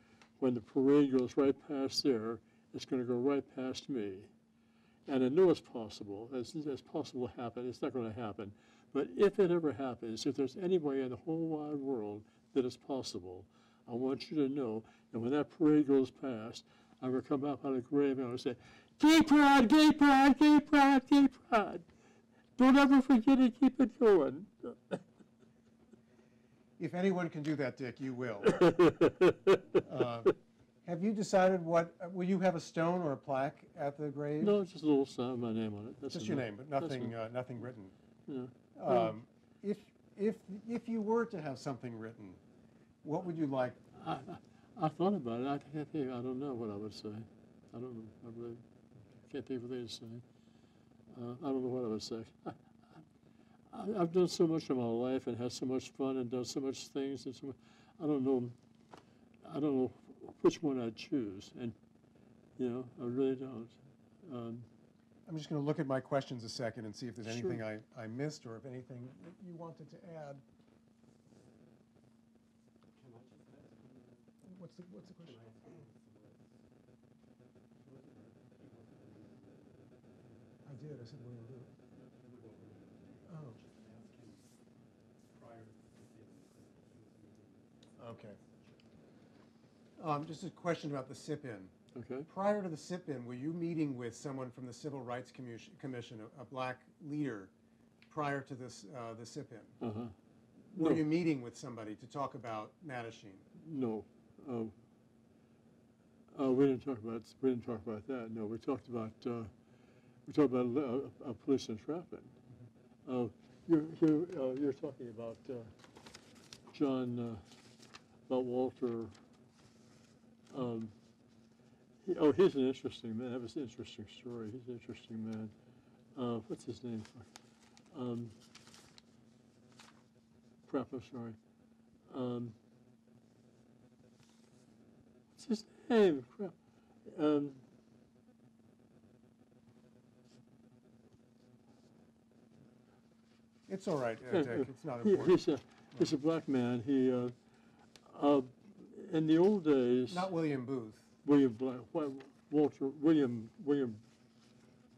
when the parade goes right past there, it's going to go right past me. And I know it's possible. It's, it's possible to happen. It's not going to happen. But if it ever happens, if there's any way in the whole wide world that it's possible, I want you to know that when that parade goes past, I'm going to come up out of the grave and I'll say, gay pride, gay pride, gay pride, gay pride. Don't ever forget it. Keep it going. If anyone can do that, Dick, you will. uh, have you decided what, will you have a stone or a plaque at the grave? No, just a little sign, my name on it. That's just enough. Your name, but nothing, uh, nothing written. Yeah. Um, yeah. If, if, if you were to have something written, what would you like? I, I, I thought about it. I can't think. I don't know what I would say. I don't know. I really can't think of anything to say. Uh, I don't know what I would say. I, I, I've done so much in my life and had so much fun and done so much things. And so much, I don't know. I don't know which one I'd choose. And, you know, I really don't. Um, I'm just going to look at my questions a second and see if there's anything sure. I, I missed or if anything that you wanted to add. What's the, what's the question? I did. I said William Booth. Oh. Okay. Um, just a question about the sip-in. Okay. Prior to the sip-in, were you meeting with someone from the Civil Rights Commission, commission a, a black leader, prior to this uh, the sip-in? Uh-huh. Were no. you meeting with somebody to talk about Mattachine? No. Um, uh, we didn't talk about we didn't talk about that. No, we talked about uh, we talked about uh, uh, police entrapment. Uh, you're you're, uh, you're talking about uh, John uh, about Walter. Um, he, oh, he's an interesting man. That was an interesting story. He's an interesting man. Uh, what's his name? Um, crap, I'm sorry. Um, His name, crap. Um, it's all right, uh, Dick. It's not he, important. He's a, he's a black man. He, uh, uh, in the old days. Not William Booth. William Black. Walter. William. William.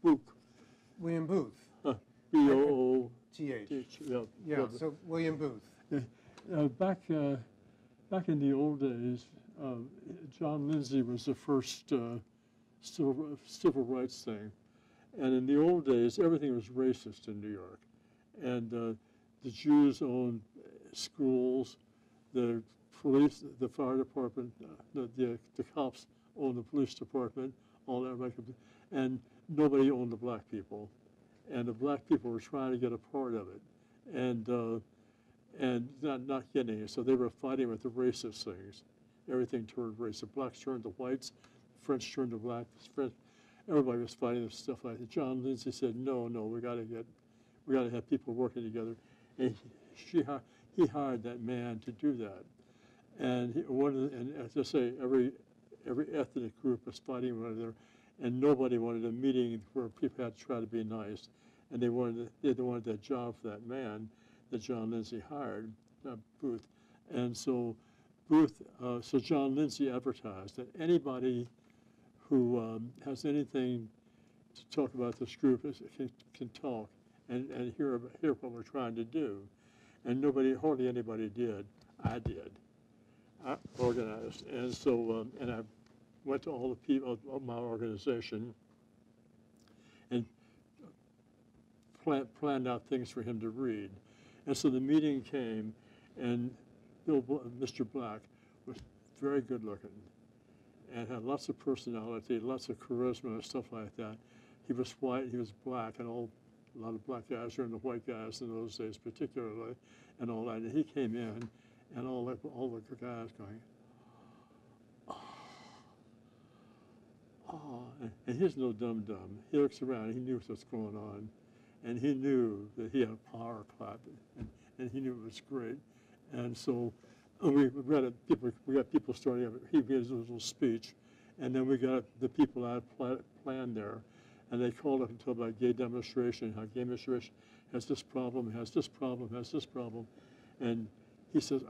Booth. William Booth. Uh, B O O T H. Yeah. Yeah. So William Booth. Uh, back, uh, back in the old days. Uh, John Lindsay was the first uh, civil, civil rights thing. And in the old days, everything was racist in New York. And uh, the Jews owned schools, the police, the fire department, uh, the, the, the cops owned the police department, all that. And nobody owned the black people. And the black people were trying to get a part of it. And, uh, and not, not getting it. So they were fighting with the racist things. Everything turned race. The blacks turned to whites, the French turned to black. French, everybody was fighting and stuff like that. John Lindsay said, "No, no, we got to get, we got to have people working together." And she, he hired that man to do that. And he, one, of the, and as I say, every every ethnic group was fighting one another, and nobody wanted a meeting where people had to try to be nice, and they wanted they wanted that job for that man that John Lindsay hired, not Booth, and so. Booth, uh, so John Lindsay advertised that anybody who um, has anything to talk about this group is, can, can talk and, and hear, about, hear what we're trying to do. And nobody, hardly anybody did. I did. I organized. And so, um, and I went to all the people of my organization and plan, planned out things for him to read. And so the meeting came, and Bill, Mister Black was very good looking and had lots of personality, lots of charisma and stuff like that. He was white, he was black, and all, a lot of black guys were into white guys in those days particularly, and all that. And he came in, and all the, all the guys going, oh, oh. And, and he's no dum-dum. He looks around, he knew what's going on, and he knew that he had a power clap, and, and he knew it was great. And so we read it, people, we got people starting up, he gave his little speech, and then we got the people I had planned there, and they called up and talked about gay demonstration, how gay demonstration has this problem, has this problem, has this problem. And he says,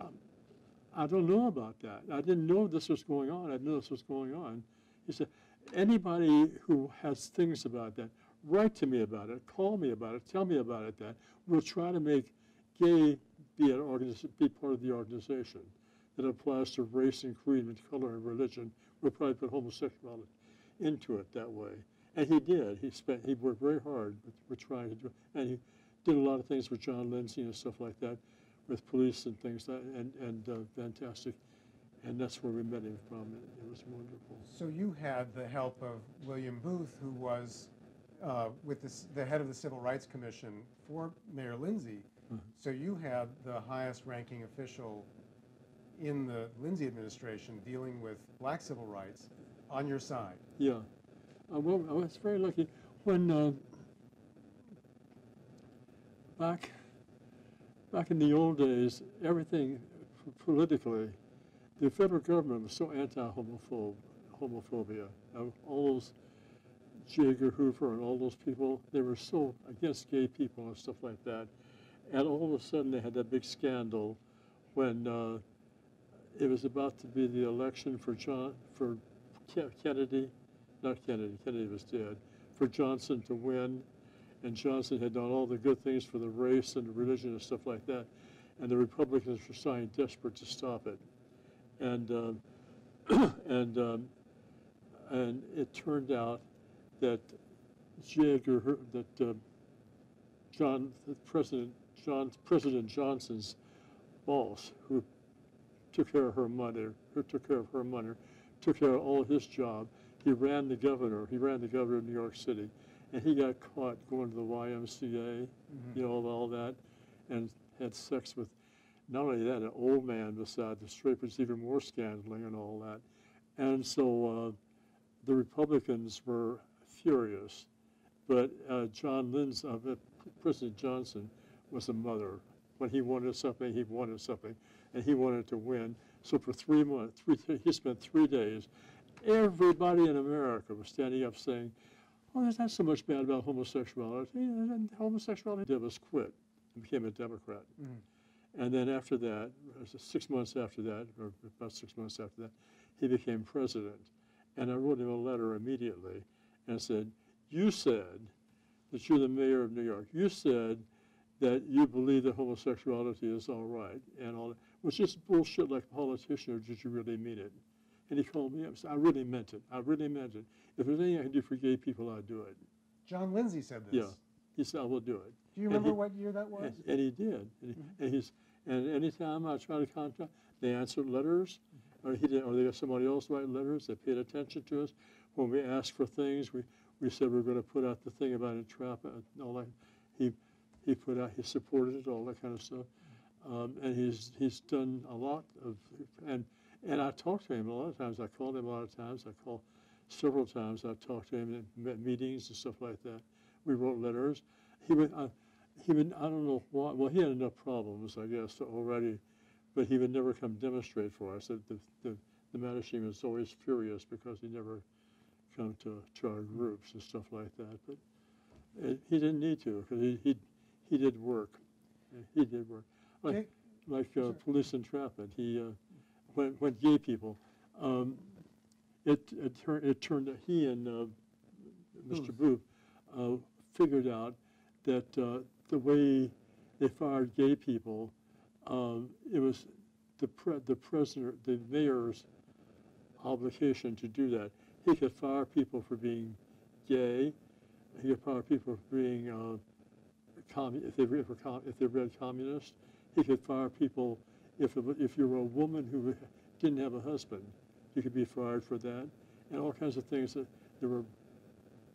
I, I don't know about that. I didn't know this was going on. I didn't know this was going on. He said, anybody who has things about that, write to me about it, call me about it, tell me about it, that we'll try to make gay be, an organiz be part of the organization that applies to race and creed and color and religion. We'll probably put homosexuality into it that way. And he did. He spent. He worked very hard with, with trying to do, and he did a lot of things with John Lindsay and stuff like that, with police and things like that, and and uh, fantastic. And that's where we met him from. It, it was wonderful. So you had the help of William Booth, who was uh, with this, the head of the Civil Rights Commission for Mayor Lindsay. Mm-hmm. So you had the highest-ranking official in the Lindsay administration dealing with black civil rights on your side. Yeah. I was very lucky when uh, back back in the old days, everything politically, the federal government was so anti-homophobe, homophobia. Uh, all those J. Edgar Hoover and all those people, they were so against gay people and stuff like that. And all of a sudden, they had that big scandal when uh, it was about to be the election for John for Kennedy. Not Kennedy, Kennedy was dead, for Johnson to win. And Johnson had done all the good things for the race and the religion and stuff like that. And the Republicans were trying desperate to stop it. And, um, and, um, and it turned out that J. Edgar Hoover, that uh, John, President, John, President Johnson's boss, who took care of her money, who took care of her money, took care of all his job, he ran the governor. He ran the governor of New York City, and he got caught going to the Y M C A, mm-hmm. you know, all, all that, and had sex with not only that, an old man beside the straight, was even more scandaling and all that. And so uh, the Republicans were furious, but uh, John Lindsay, uh, President Johnson, was a mother. When he wanted something, he wanted something, and he wanted to win. So for three months, three, he spent three days. Everybody in America was standing up saying, oh, there's not so much bad about homosexuality. And homosexuality did was quit and became a Democrat. Mm. And then after that, six months after that, or about six months after that, he became president. And I wrote him a letter immediately and said, you said that you're the mayor of New York. You said that you believe that homosexuality is all right and all that. It was just bullshit like a politician, or did you really mean it? And he called me up and said, I really meant it. I really meant it. If there's anything I can do for gay people, I'll do it. John Lindsay said this. Yeah. He said, I will do it. Do you and remember he, what year that was? And, and he did. And, mm-hmm. and, he's, and anytime I tried to contact, they answered letters, or, he did, or they got somebody else write letters. They paid attention to us. When we asked for things, we, we said we were going to put out the thing about entrapment and all that. He, he put out, he supported it, all that kind of stuff. Um, and he's, he's done a lot of, and And I talked to him a lot of times. I called him a lot of times. I called several times. I talked to him at meetings and stuff like that. We wrote letters. He would, I, he would, I don't know why. Well, he had enough problems, I guess, already, but he would never come demonstrate for us. The, the, the Mattachine was always furious because he never come to, to our groups and stuff like that. But it, he didn't need to, because he, he, he did work. He did work. Like, okay. like uh, sure. Police entrapment. He, uh, When, when gay people, um, it, it, tur it turned out he and uh, Mister Booth uh, figured out that uh, the way they fired gay people, uh, it was the, pre the prisoner, the mayor's obligation to do that. He could fire people for being gay. he found people being uh, commun if they read for com if they read communist. He could fire people if it, if you were a woman who didn't have a husband, you could be fired for that, and all kinds of things that there were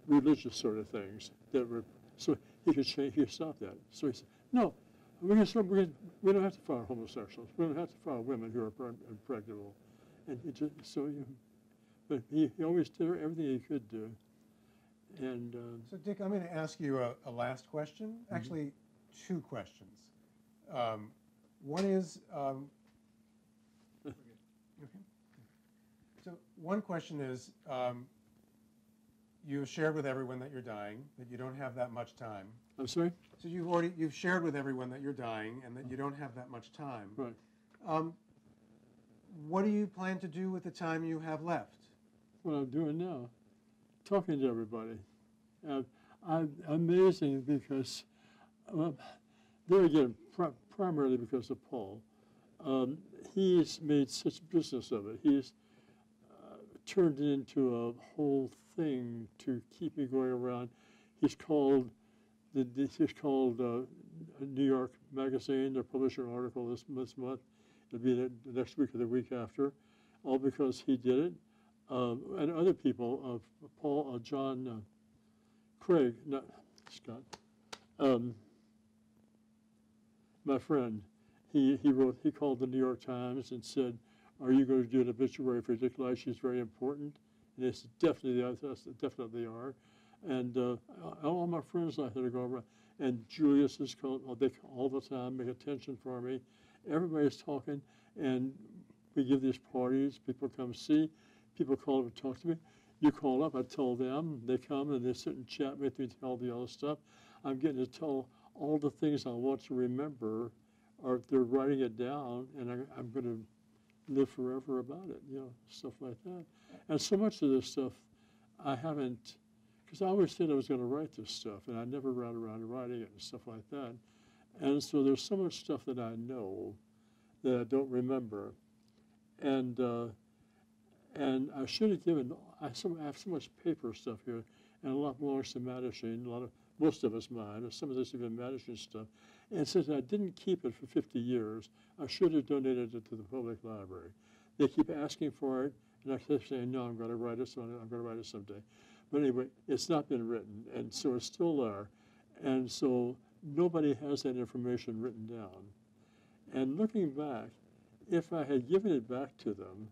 religious sort of things that were. So he could change. He could stop that. So he said, no, we can stop, we, can, we don't have to fire homosexuals. We don't have to fire women who are impregnable. And he just, so you, but he, he always did everything he could do. And uh, so, Dick, I'm going to ask you a, a last question. Mm-hmm. Actually, two questions. Um, one is, um, okay. Okay. So one question is, um, you've shared with everyone that you're dying, that you don't have that much time. I'm sorry? So you've already, you've shared with everyone that you're dying and that you don't have that much time. Right. Um, what do you plan to do with the time you have left? What I'm doing now, talking to everybody. Uh, I'm amazing because, well, there again, pr primarily because of Paul. Um, he's made such business of it. He's uh, turned it into a whole thing to keep me going around. He's called, the, he's called uh, New York Magazine. They're publishing an article this, this month. It'll be the next week or the week after, all because he did it. Um, and other people, uh, Paul, uh, John, uh, Craig, not Scott, um, my friend, he, he wrote, he called the New York Times and said, are you going to do an obituary for Dick Leitsch? He's very important. And they said, definitely, definitely they are. And uh, all my friends I had to go around. And Julius is called, they all the time make attention for me. Everybody's talking, and we give these parties. People come see. People call up and talk to me. You call up, I tell them. They come, and they sit and chat with me and tell the other stuff. I'm getting to tell all the things I want to remember, or they're writing it down, and I, I'm going to live forever about it, you know, stuff like that. And so much of this stuff I haven't, because I always said I was going to write this stuff, and I never ran around writing it and stuff like that. And so there's so much stuff that I know that I don't remember. And uh, and I should have given, I, some, I have so much paper stuff here, and a lot belongs to Mattachine, a lot of, most of it's mine, and some of this even Mattachine stuff. And since I didn't keep it for fifty years, I should have donated it to the public library. They keep asking for it, and I keep saying, no, I'm going to write it someday, I'm going to write it someday. But anyway, it's not been written, and so it's still there. And so nobody has that information written down. And looking back, if I had given it back to them,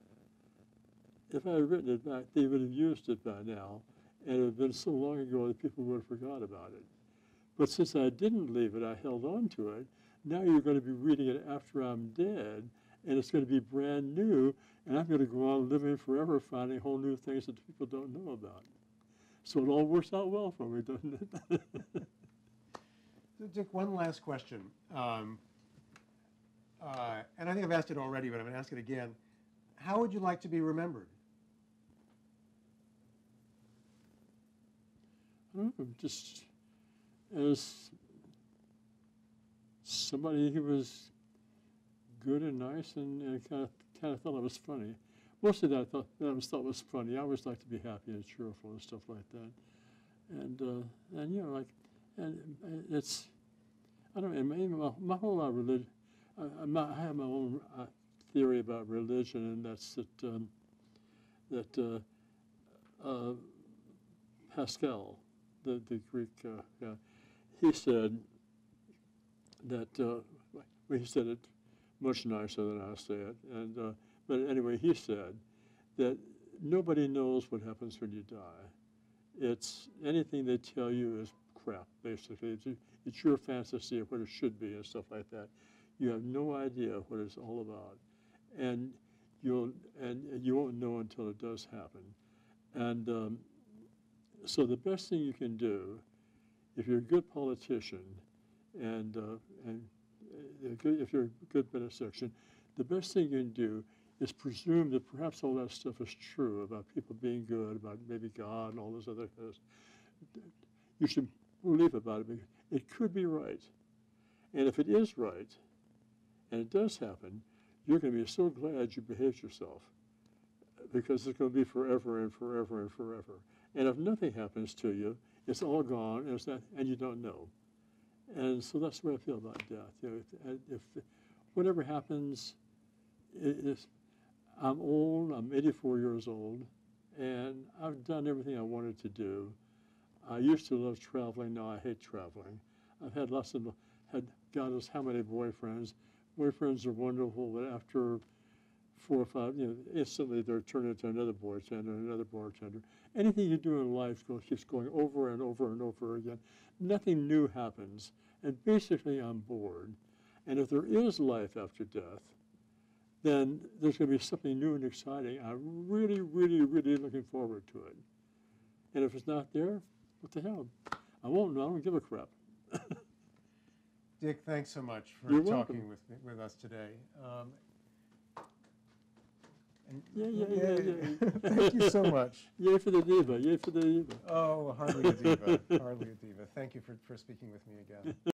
if I had written it back, they would have used it by now, and it would have been so long ago that people would have forgot about it. But since I didn't leave it, I held on to it, now you're going to be reading it after I'm dead, and it's going to be brand new, and I'm going to go on living forever, finding whole new things that people don't know about. So it all works out well for me, doesn't it? Dick, one last question, um, uh, and I think I've asked it already, but I'm going to ask it again. How would you like to be remembered? I don't know, just as somebody who was good and nice and, and kind of, kind of thought I was funny. Mostly that I thought that I was thought was funny. I always like to be happy and cheerful and stuff like that, and uh, and you know, like. And it's, I don't know, my, my whole uh, religion, I, my, I have my own uh, theory about religion, and that's that, um, that uh, uh, Pascal, the, the Greek uh, guy, he said that, uh, well, he said it much nicer than I say it, and, uh, but anyway, he said that nobody knows what happens when you die. It's anything they tell you is crap, basically. It's, it's your fantasy of what it should be and stuff like that. You have no idea what it's all about. And you'll, and you won't know until it does happen. And um, so the best thing you can do, if you're a good politician and, uh, and if you're a good benediction, the best thing you can do is presume that perhaps all that stuff is true about people being good, about maybe God and all those other things. You should believe about it. It could be right. And if it is right, and it does happen, you're going to be so glad you behaved yourself, because it's going to be forever and forever and forever. And if nothing happens to you, it's all gone, and, it's not, and you don't know. And so that's the way I feel about death. You know, if, if whatever happens, it, it's, I'm old, I'm eighty-four years old, and I've done everything I wanted to do. I used to love traveling, now I hate traveling. I've had lots of, had God knows how many boyfriends. Boyfriends are wonderful, but after four or five, you know, instantly they're turned into another bartender, another bartender. Anything you do in life goes, keeps going over and over and over again. Nothing new happens, and basically I'm bored. And if there is life after death, then there's going to be something new and exciting. I'm really, really, really looking forward to it. And if it's not there, what the hell? I won't know. I don't give a crap. Dick, thanks so much for You're talking with, with us today. Um, and yeah, yeah, yeah, yeah. yeah. Thank you so much. Yay for the diva. Yay for the diva. Oh, hardly a diva. Hardly a diva. Thank you for, for speaking with me again.